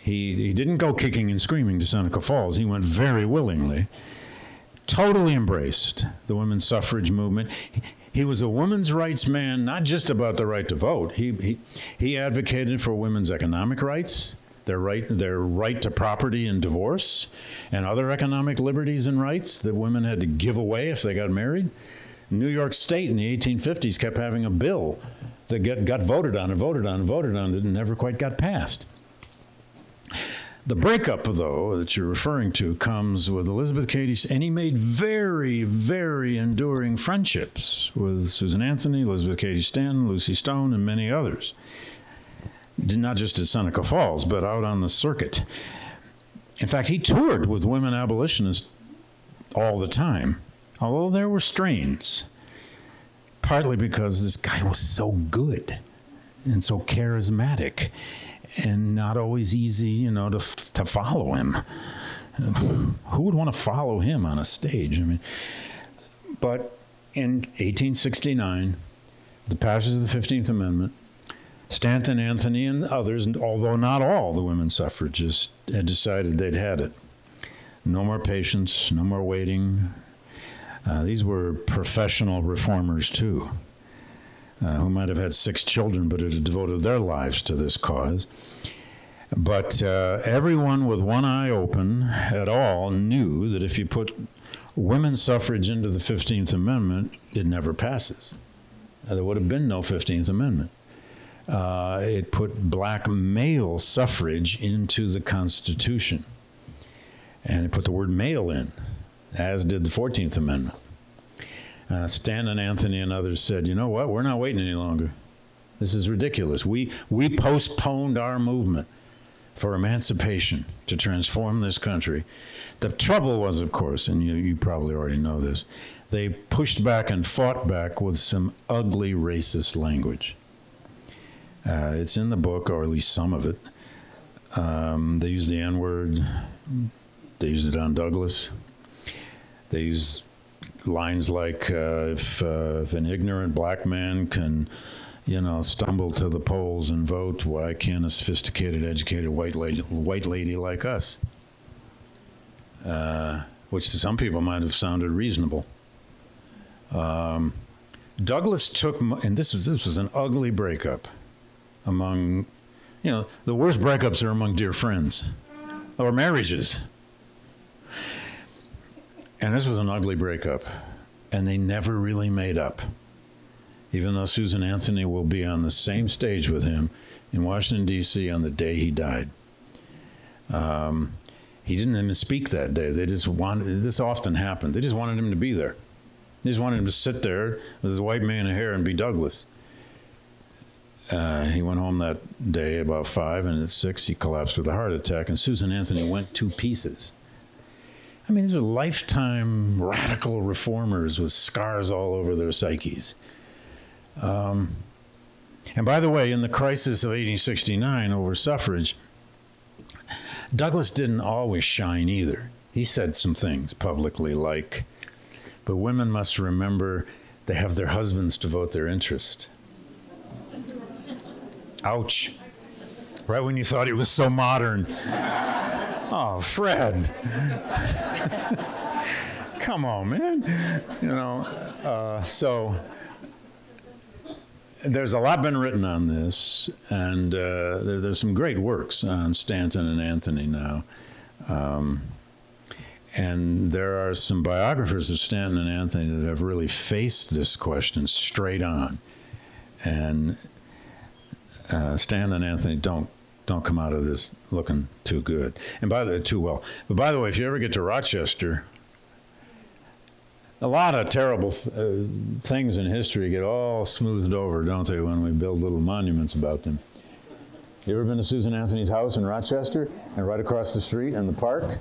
He, he didn't go kicking and screaming to Seneca Falls. He went very willingly, totally embraced the women's suffrage movement. He, he was a women's rights man, not just about the right to vote. He, he, he advocated for women's economic rights, their right, their right to property and divorce, and other economic liberties and rights that women had to give away if they got married. New York State in the eighteen fifties kept having a bill that get, got voted on and voted on and voted on and never quite got passed. The breakup, though, that you're referring to comes with Elizabeth Cady, and he made very, very enduring friendships with Susan Anthony, Elizabeth Cady Stanton, Lucy Stone, and many others. Not just at Seneca Falls, but out on the circuit. In fact, he toured with women abolitionists all the time, although there were strains, partly because this guy was so good and so charismatic. And not always easy, you know, to, f to follow him. Who would want to follow him on a stage? I mean, but in eighteen sixty-nine, the passage of the fifteenth Amendment, Stanton, Anthony, and others, although not all the women suffragists, had decided they'd had it. No more patience, no more waiting. Uh, these were professional reformers, too. Uh, who might have had six children, but had devoted their lives to this cause. But uh, everyone with one eye open at all knew that if you put women's suffrage into the fifteenth Amendment, it never passes. Uh, there would have been no fifteenth Amendment. Uh, it put black male suffrage into the Constitution. And it put the word male in, as did the fourteenth Amendment. Uh, Stanton, Anthony, and others said, you know what, we're not waiting any longer. This is ridiculous. We, we postponed our movement for emancipation to transform this country. The trouble was, of course, and you, you probably already know this, they pushed back and fought back with some ugly racist language. Uh, it's in the book, or at least some of it. Um, they used the N-word. They used it on Douglas. They used lines like, uh, if, uh, if an ignorant black man can, you know, stumble to the polls and vote, why can't a sophisticated, educated white lady, white lady like us? Uh, which to some people might have sounded reasonable. Um, Douglas took, and this is this was an ugly breakup among, you know, the worst breakups are among dear friends or marriages. And this was an ugly breakup, and they never really made up, even though Susan Anthony will be on the same stage with him in Washington, D C on the day he died. Um, he didn't even speak that day. They just wanted, this often happened, they just wanted him to be there. They just wanted him to sit there with his white man in hair and be Douglas. Uh, he went home that day about five, and at six he collapsed with a heart attack, and Susan Anthony went to pieces. I mean, these are lifetime radical reformers with scars all over their psyches. Um, and by the way, in the crisis of eighteen sixty-nine over suffrage, Douglas didn't always shine either. He said some things publicly like, but women must remember they have their husbands to vote their interest. Ouch. Right when you thought he was so modern. Oh, Fred. Come on, man. You know, uh, so there's a lot been written on this, and uh, there, there's some great works on Stanton and Anthony now. Um, and there are some biographers of Stanton and Anthony that have really faced this question straight on. And uh, Stanton and Anthony don't Don't come out of this looking too good, and by the too well. But by the way, if you ever get to Rochester, a lot of terrible th uh, things in history get all smoothed over, don't they? When we build little monuments about them. You ever been to Susan Anthony's house in Rochester, and right across the street in the park,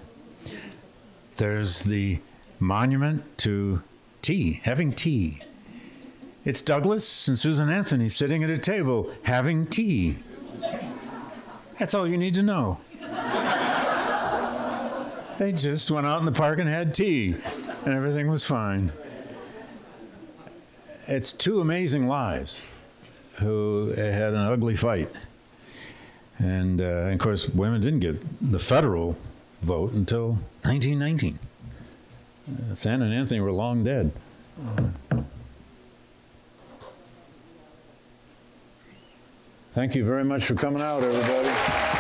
there's the monument to tea, having tea. It's Douglas and Susan Anthony sitting at a table having tea. That's all you need to know. They just went out in the park and had tea, and everything was fine. It's two amazing lives who had an ugly fight. And, uh, and of course, women didn't get the federal vote until nineteen nineteen. Uh, Stanton and Anthony were long dead. Thank you very much for coming out, everybody.